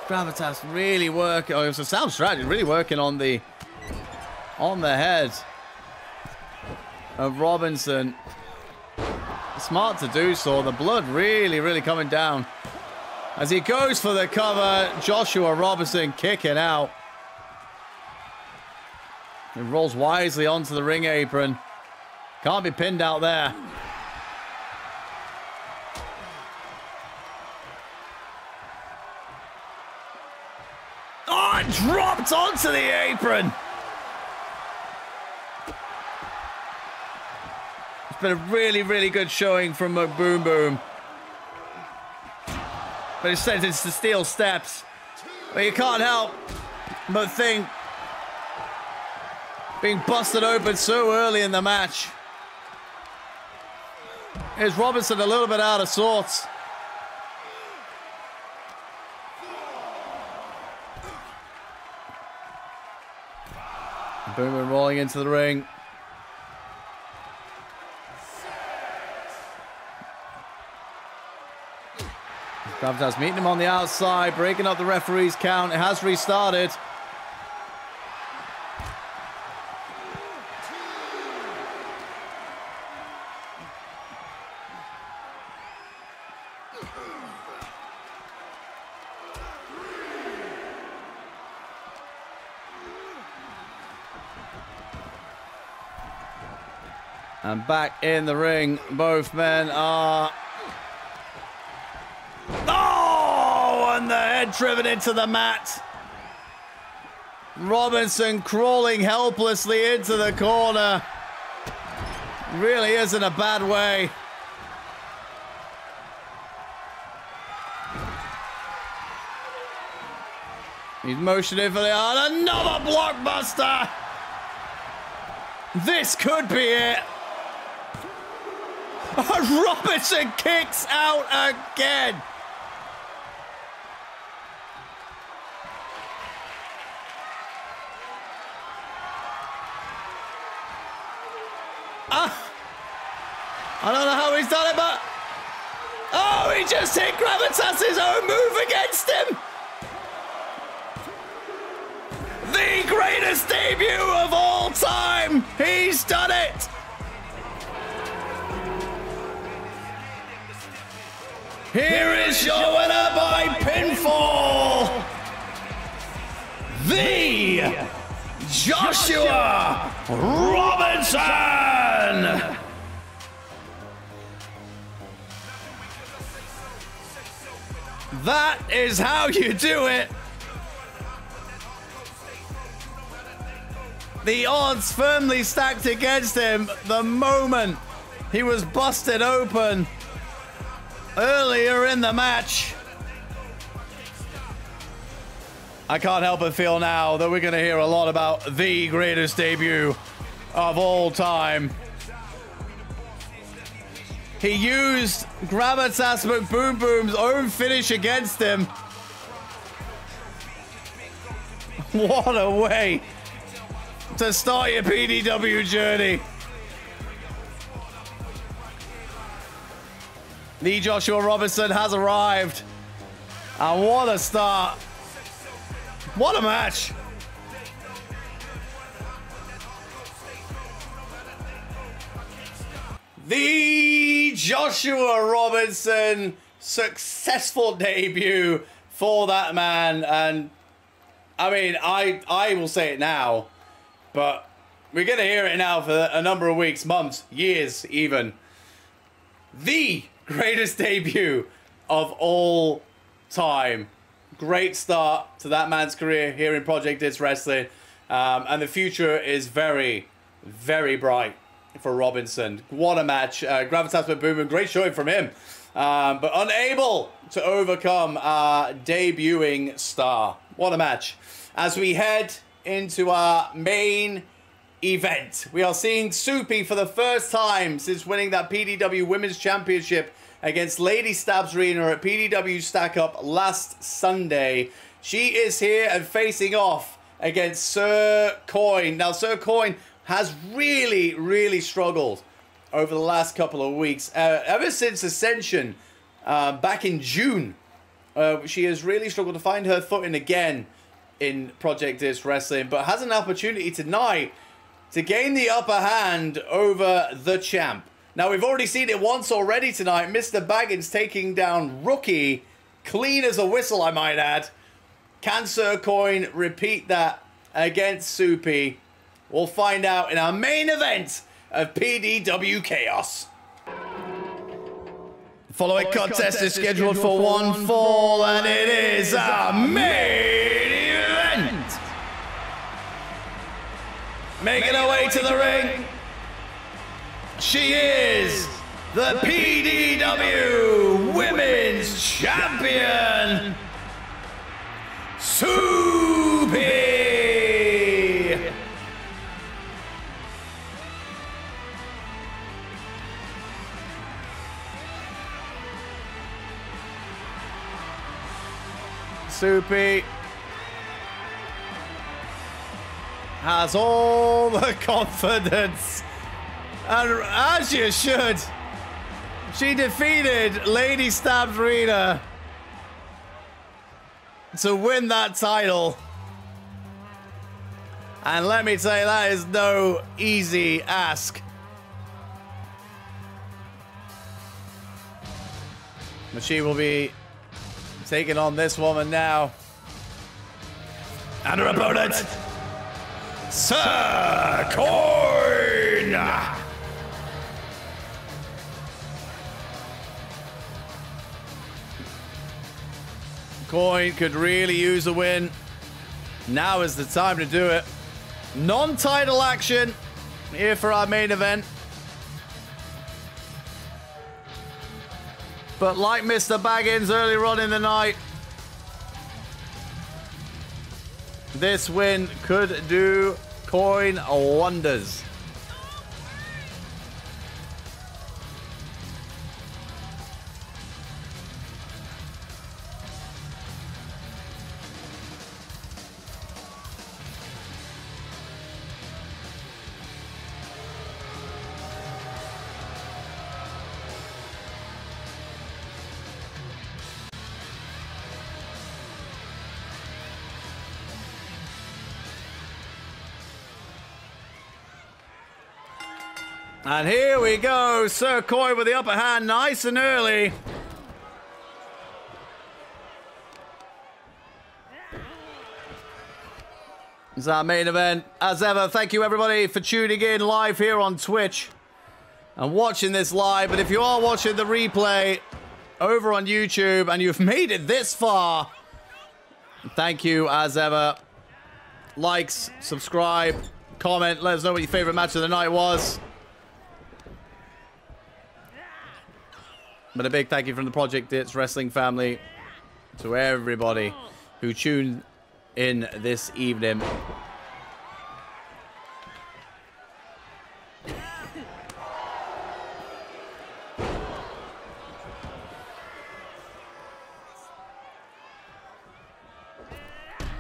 Gravitas really working. Oh, it was a sound strategy, really working on the head of Robinson. Smart to do so. The blood really coming down. As he goes for the cover, Joshua Robinson kicking out. He rolls wisely onto the ring apron. Can't be pinned out there. Oh, and dropped onto the apron. It's been a really good showing from McBoomBoom. But it says it's the steel steps. But you can't help but think being busted open so early in the match. Is Robinson a little bit out of sorts? Boomboom rolling into the ring. Gravitas meeting him on the outside, breaking up the referee's count. It has restarted. And back in the ring, both men are... the head driven into the mat. Robinson crawling helplessly into the corner. Really is in a bad way. He's motioning for the arm. Another blockbuster. This could be it. Robinson kicks out again. I don't know how he's done it, but... Oh, he just hit Gravitas' own move against him! The greatest debut of all time! He's done it! Here is your winner by pinfall! The Joshua Robinson! That is how you do it! The odds firmly stacked against him the moment he was busted open earlier in the match. I can't help but feel now that we're going to hear a lot about the greatest debut of all time. He used Gravitas McBoomBoom's own finish against him. What a way to start your PDW journey. The Joshua Robinson has arrived. And what a start. What a match. The Joshua Robinson, successful debut for that man. And I mean, I will say it now, but we're going to hear it now for a number of weeks, months, years even. The greatest debut of all time. Great start to that man's career here in Project Dits Wrestling. And the future is very, very bright for Robinson. What a match. Gravitas McBoomBoom, great showing from him. But unable to overcome our debuting star. What a match. As we head into our main event, we are seeing Soupy for the first time since winning that PDW Women's Championship against Lady Stabberina at PDW Stack Up last Sunday. She is here and facing off against Sir Coyne. Now, Sir Coyne has really, really struggled over the last couple of weeks. Ever since Ascension back in June, she has really struggled to find her footing again in Project Dits Wrestling, but has an opportunity tonight to gain the upper hand over the champ. Now, we've already seen it once already tonight. Mr. Baggins taking down Rookie, clean as a whistle, I might add. Can Sir Coyne repeat that against Soupy? We'll find out in our main event of PDW Chaos. The following contest is scheduled for one fall, and it is our main event. Making her way to the ring, she is the PDW Women's Champion, Soupy. Soupy has all the confidence, and as you should, she defeated Lady Stabberina to win that title. And let me tell you, that is no easy ask. But she will be taking on this woman now, and her opponent, Sir Coyne! Coyne could really use a win. Now is the time to do it. Non-title action here for our main event. But like Mr. Baggins earlier on in the night, this win could do Coyne wonders. And here we go. Sir Coyne with the upper hand, nice and early. It's our main event. As ever, thank you everybody for tuning in live here on Twitch and watching this live. But if you are watching the replay over on YouTube and you've made it this far, thank you as ever. Likes, subscribe, comment, let us know what your favorite match of the night was. But a big thank you from the Project Dits Wrestling family to everybody who tuned in this evening.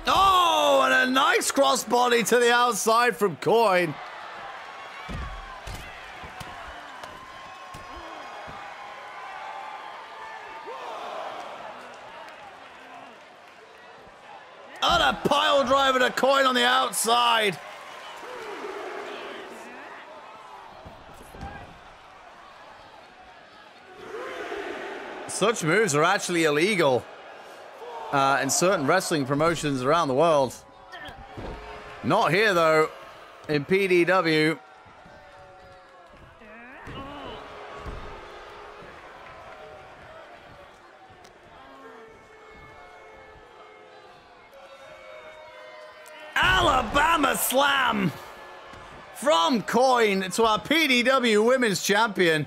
Oh, and a nice crossbody to the outside from Coyne. And a pile driver to Coyne on the outside. Such moves are actually illegal in certain wrestling promotions around the world. Not here, though, in PDW. Alabama slam from Coyne to our PDW Women's Champion.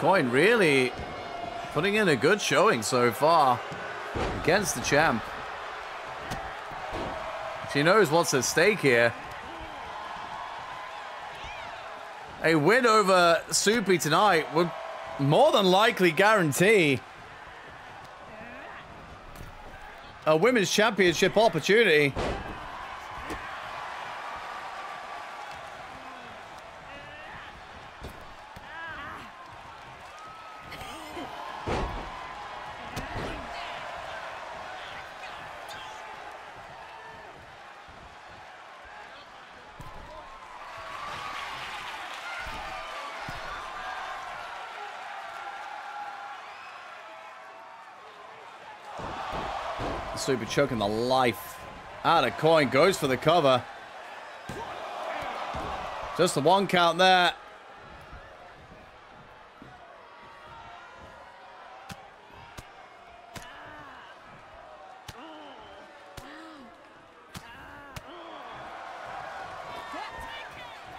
Coyne really putting in a good showing so far against the champ. She knows what's at stake here. A win over Soupy tonight would more than likely guarantee a women's championship opportunity. Super choking the life out of Coyne, goes for the cover. Just the one count there.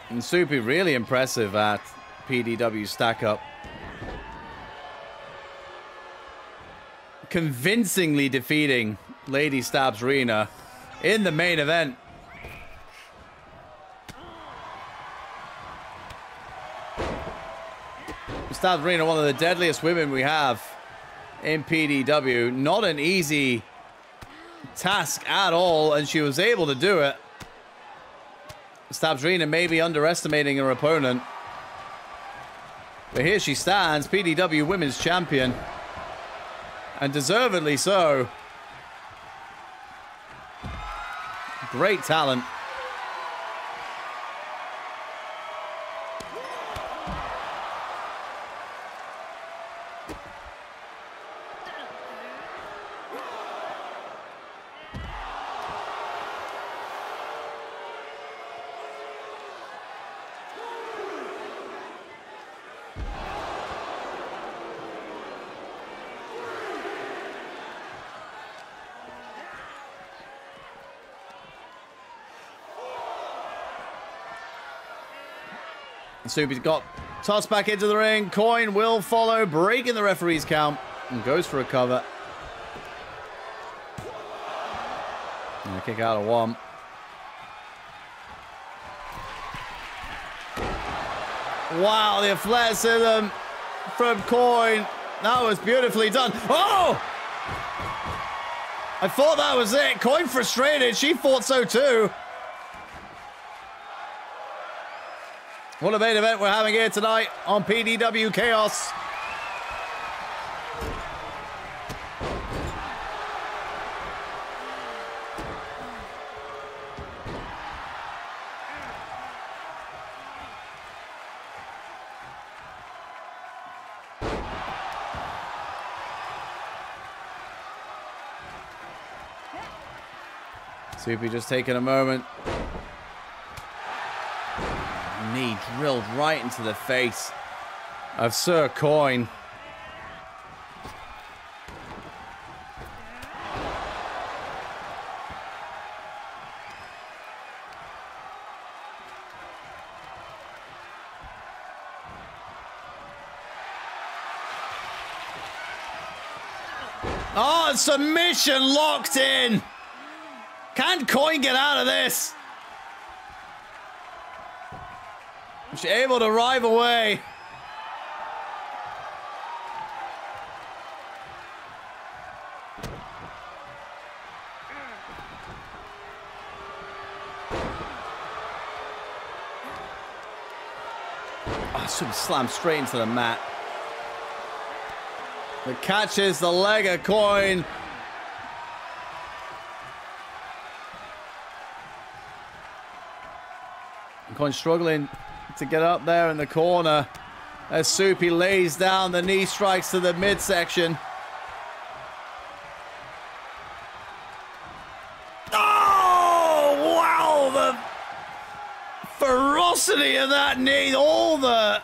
And Soupy really impressive at PDW Stack Up. Convincingly defeating Lady Stabberina in the main event. Stabberina, one of the deadliest women we have in PDW. Not an easy task at all, and she was able to do it. Stabberina may be underestimating her opponent. But here she stands, PDW Women's Champion. And deservedly so. Great talent. Soupy's got tossed back into the ring. Coyne will follow, breaking the referee's count, and goes for a cover. And a kick out of one. Wow, the athleticism from Coyne. That was beautifully done. Oh! I thought that was it. Coyne frustrated. She thought so too. What a main event we're having here tonight on PDW Chaos. Soupy just taking a moment. Knee drilled right into the face of Sir Coyne. Oh, submission locked in. Can Coyne get out of this? She's able to drive away. I should have slammed straight into the mat. The catch is the leg of Coyne. Coyne struggling to get up there in the corner as Soupy lays down the knee, strikes to the midsection. Oh, wow! The ferocity of that knee, all the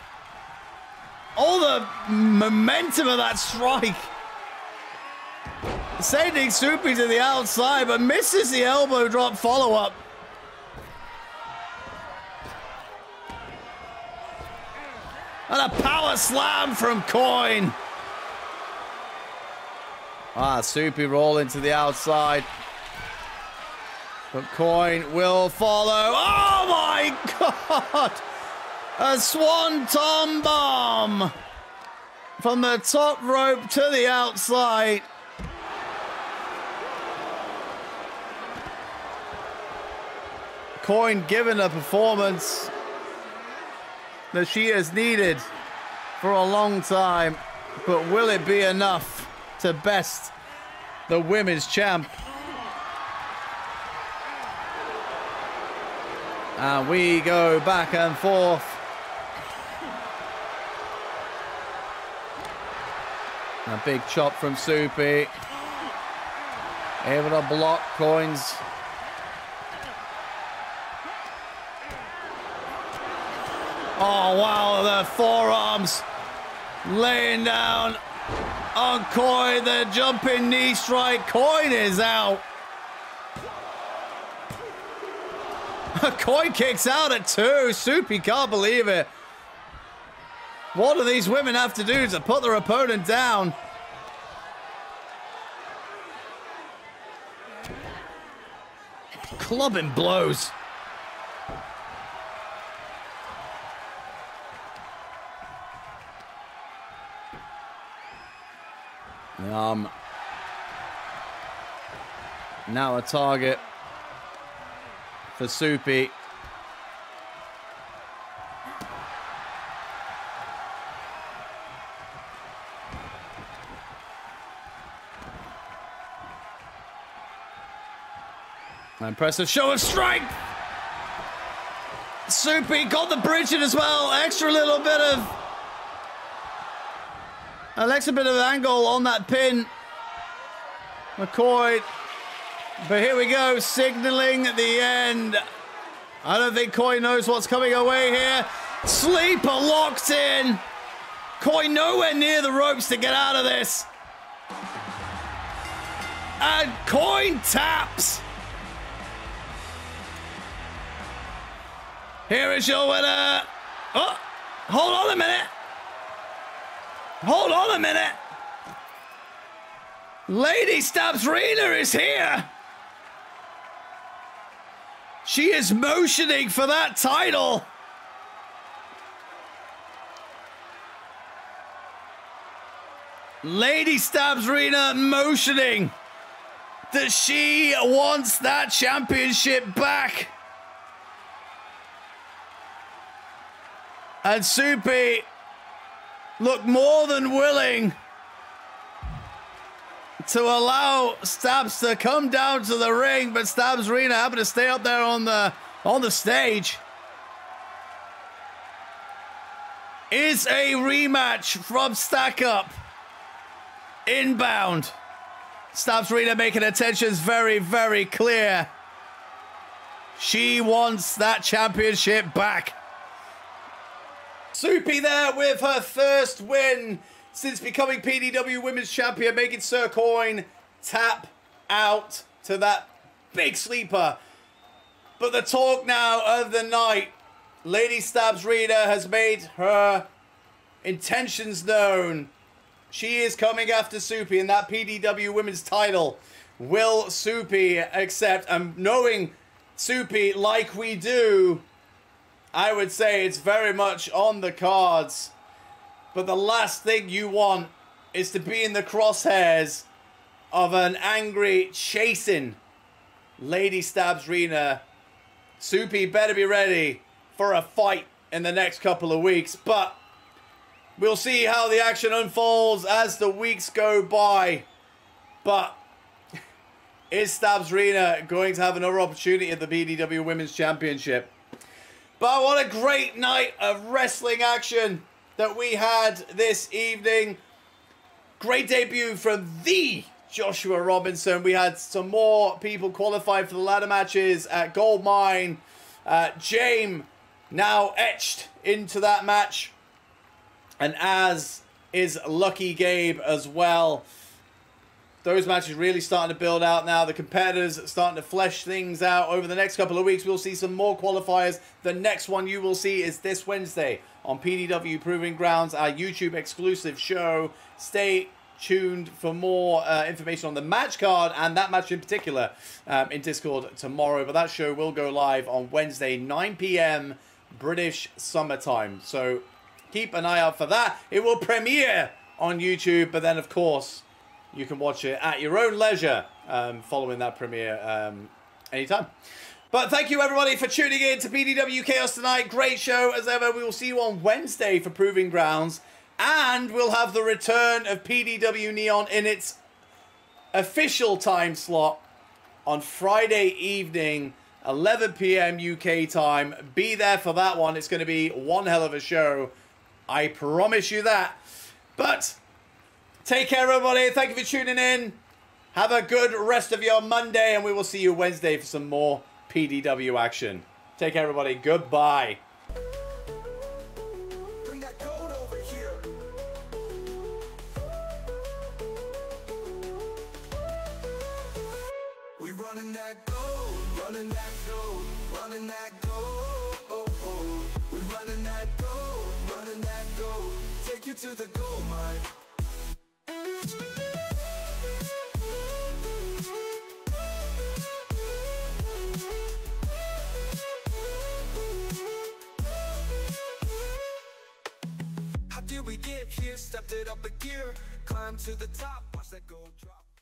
momentum of that strike. Sending Soupy to the outside, but misses the elbow drop follow-up. And a power slam from Coyne. Ah, Soupy rolling to the outside. But Coyne will follow. Oh my God! A swanton bomb from the top rope to the outside. Coyne giving a performance that she has needed for a long time, but will it be enough to best the women's champ? And we go back and forth. A big chop from Soupy. Able to block Coyne's. Oh, wow, the forearms laying down on Coyne, the jumping knee strike. Coyne is out. Coyne kicks out at 2. Soupy can't believe it. What do these women have to do to put their opponent down? Clubbing blows. Now a target for Soupy. An impressive show of strength. Soupy got the bridge in as well. An extra bit of angle on that pin. McCoy. But here we go, signaling at the end. I don't think Coyne knows what's coming away here. Sleeper locked in. Coyne nowhere near the ropes to get out of this. And Coyne taps. Here is your winner. Oh, hold on a minute. Hold on a minute. Lady Stabberina is here. She is motioning for that title. Lady Stabberina motioning that she wants that championship back. And Soupy looked more than willing to allow Stabs to come down to the ring, but Stabberina happened to stay up there on the stage. Is a rematch from Stack Up. Inbound. Stabberina making her intentions very, very clear. She wants that championship back. Soupy there with her first win since becoming PDW Women's Champion, making Sir Coyne tap out to that big sleeper. But the talk now of the night, Lady Stabberina has made her intentions known. She is coming after Soupy in that PDW Women's title. Will Soupy accept? And knowing Soupy like we do, I would say it's very much on the cards. But the last thing you want is to be in the crosshairs of an angry, chasing Lady Stabberina. Soupy better be ready for a fight in the next couple of weeks. But we'll see how the action unfolds as the weeks go by. But is Stabberina going to have another opportunity at the BDW Women's Championship? But what a great night of wrestling action that we had this evening. Great debut from the Joshua Robinson. We had some more people qualified for the ladder matches at Goldmine. Jayme now etched into that match. And as is Lucky Gabe as well. Those matches really starting to build out now. The competitors starting to flesh things out. Over the next couple of weeks, we'll see some more qualifiers. The next one you will see is this Wednesday on PDW Proving Grounds, our YouTube exclusive show. Stay tuned for more information on the match card and that match in particular in Discord tomorrow. But that show will go live on Wednesday, 9 PM British summertime. So keep an eye out for that. It will premiere on YouTube, but then, of course, you can watch it at your own leisure following that premiere anytime. But thank you, everybody, for tuning in to PDW Chaos tonight. Great show as ever. We will see you on Wednesday for Proving Grounds. And we'll have the return of PDW Neon in its official time slot on Friday evening, 11 PM UK time. Be there for that one. It's going to be one hell of a show. I promise you that. But take care, everybody. Thank you for tuning in. Have a good rest of your Monday, and we will see you Wednesday for some more PDW action. Take care, everybody. Goodbye. To the gold mine. How did we get here? Stepped it up a gear, climbed to the top, watch that gold drop.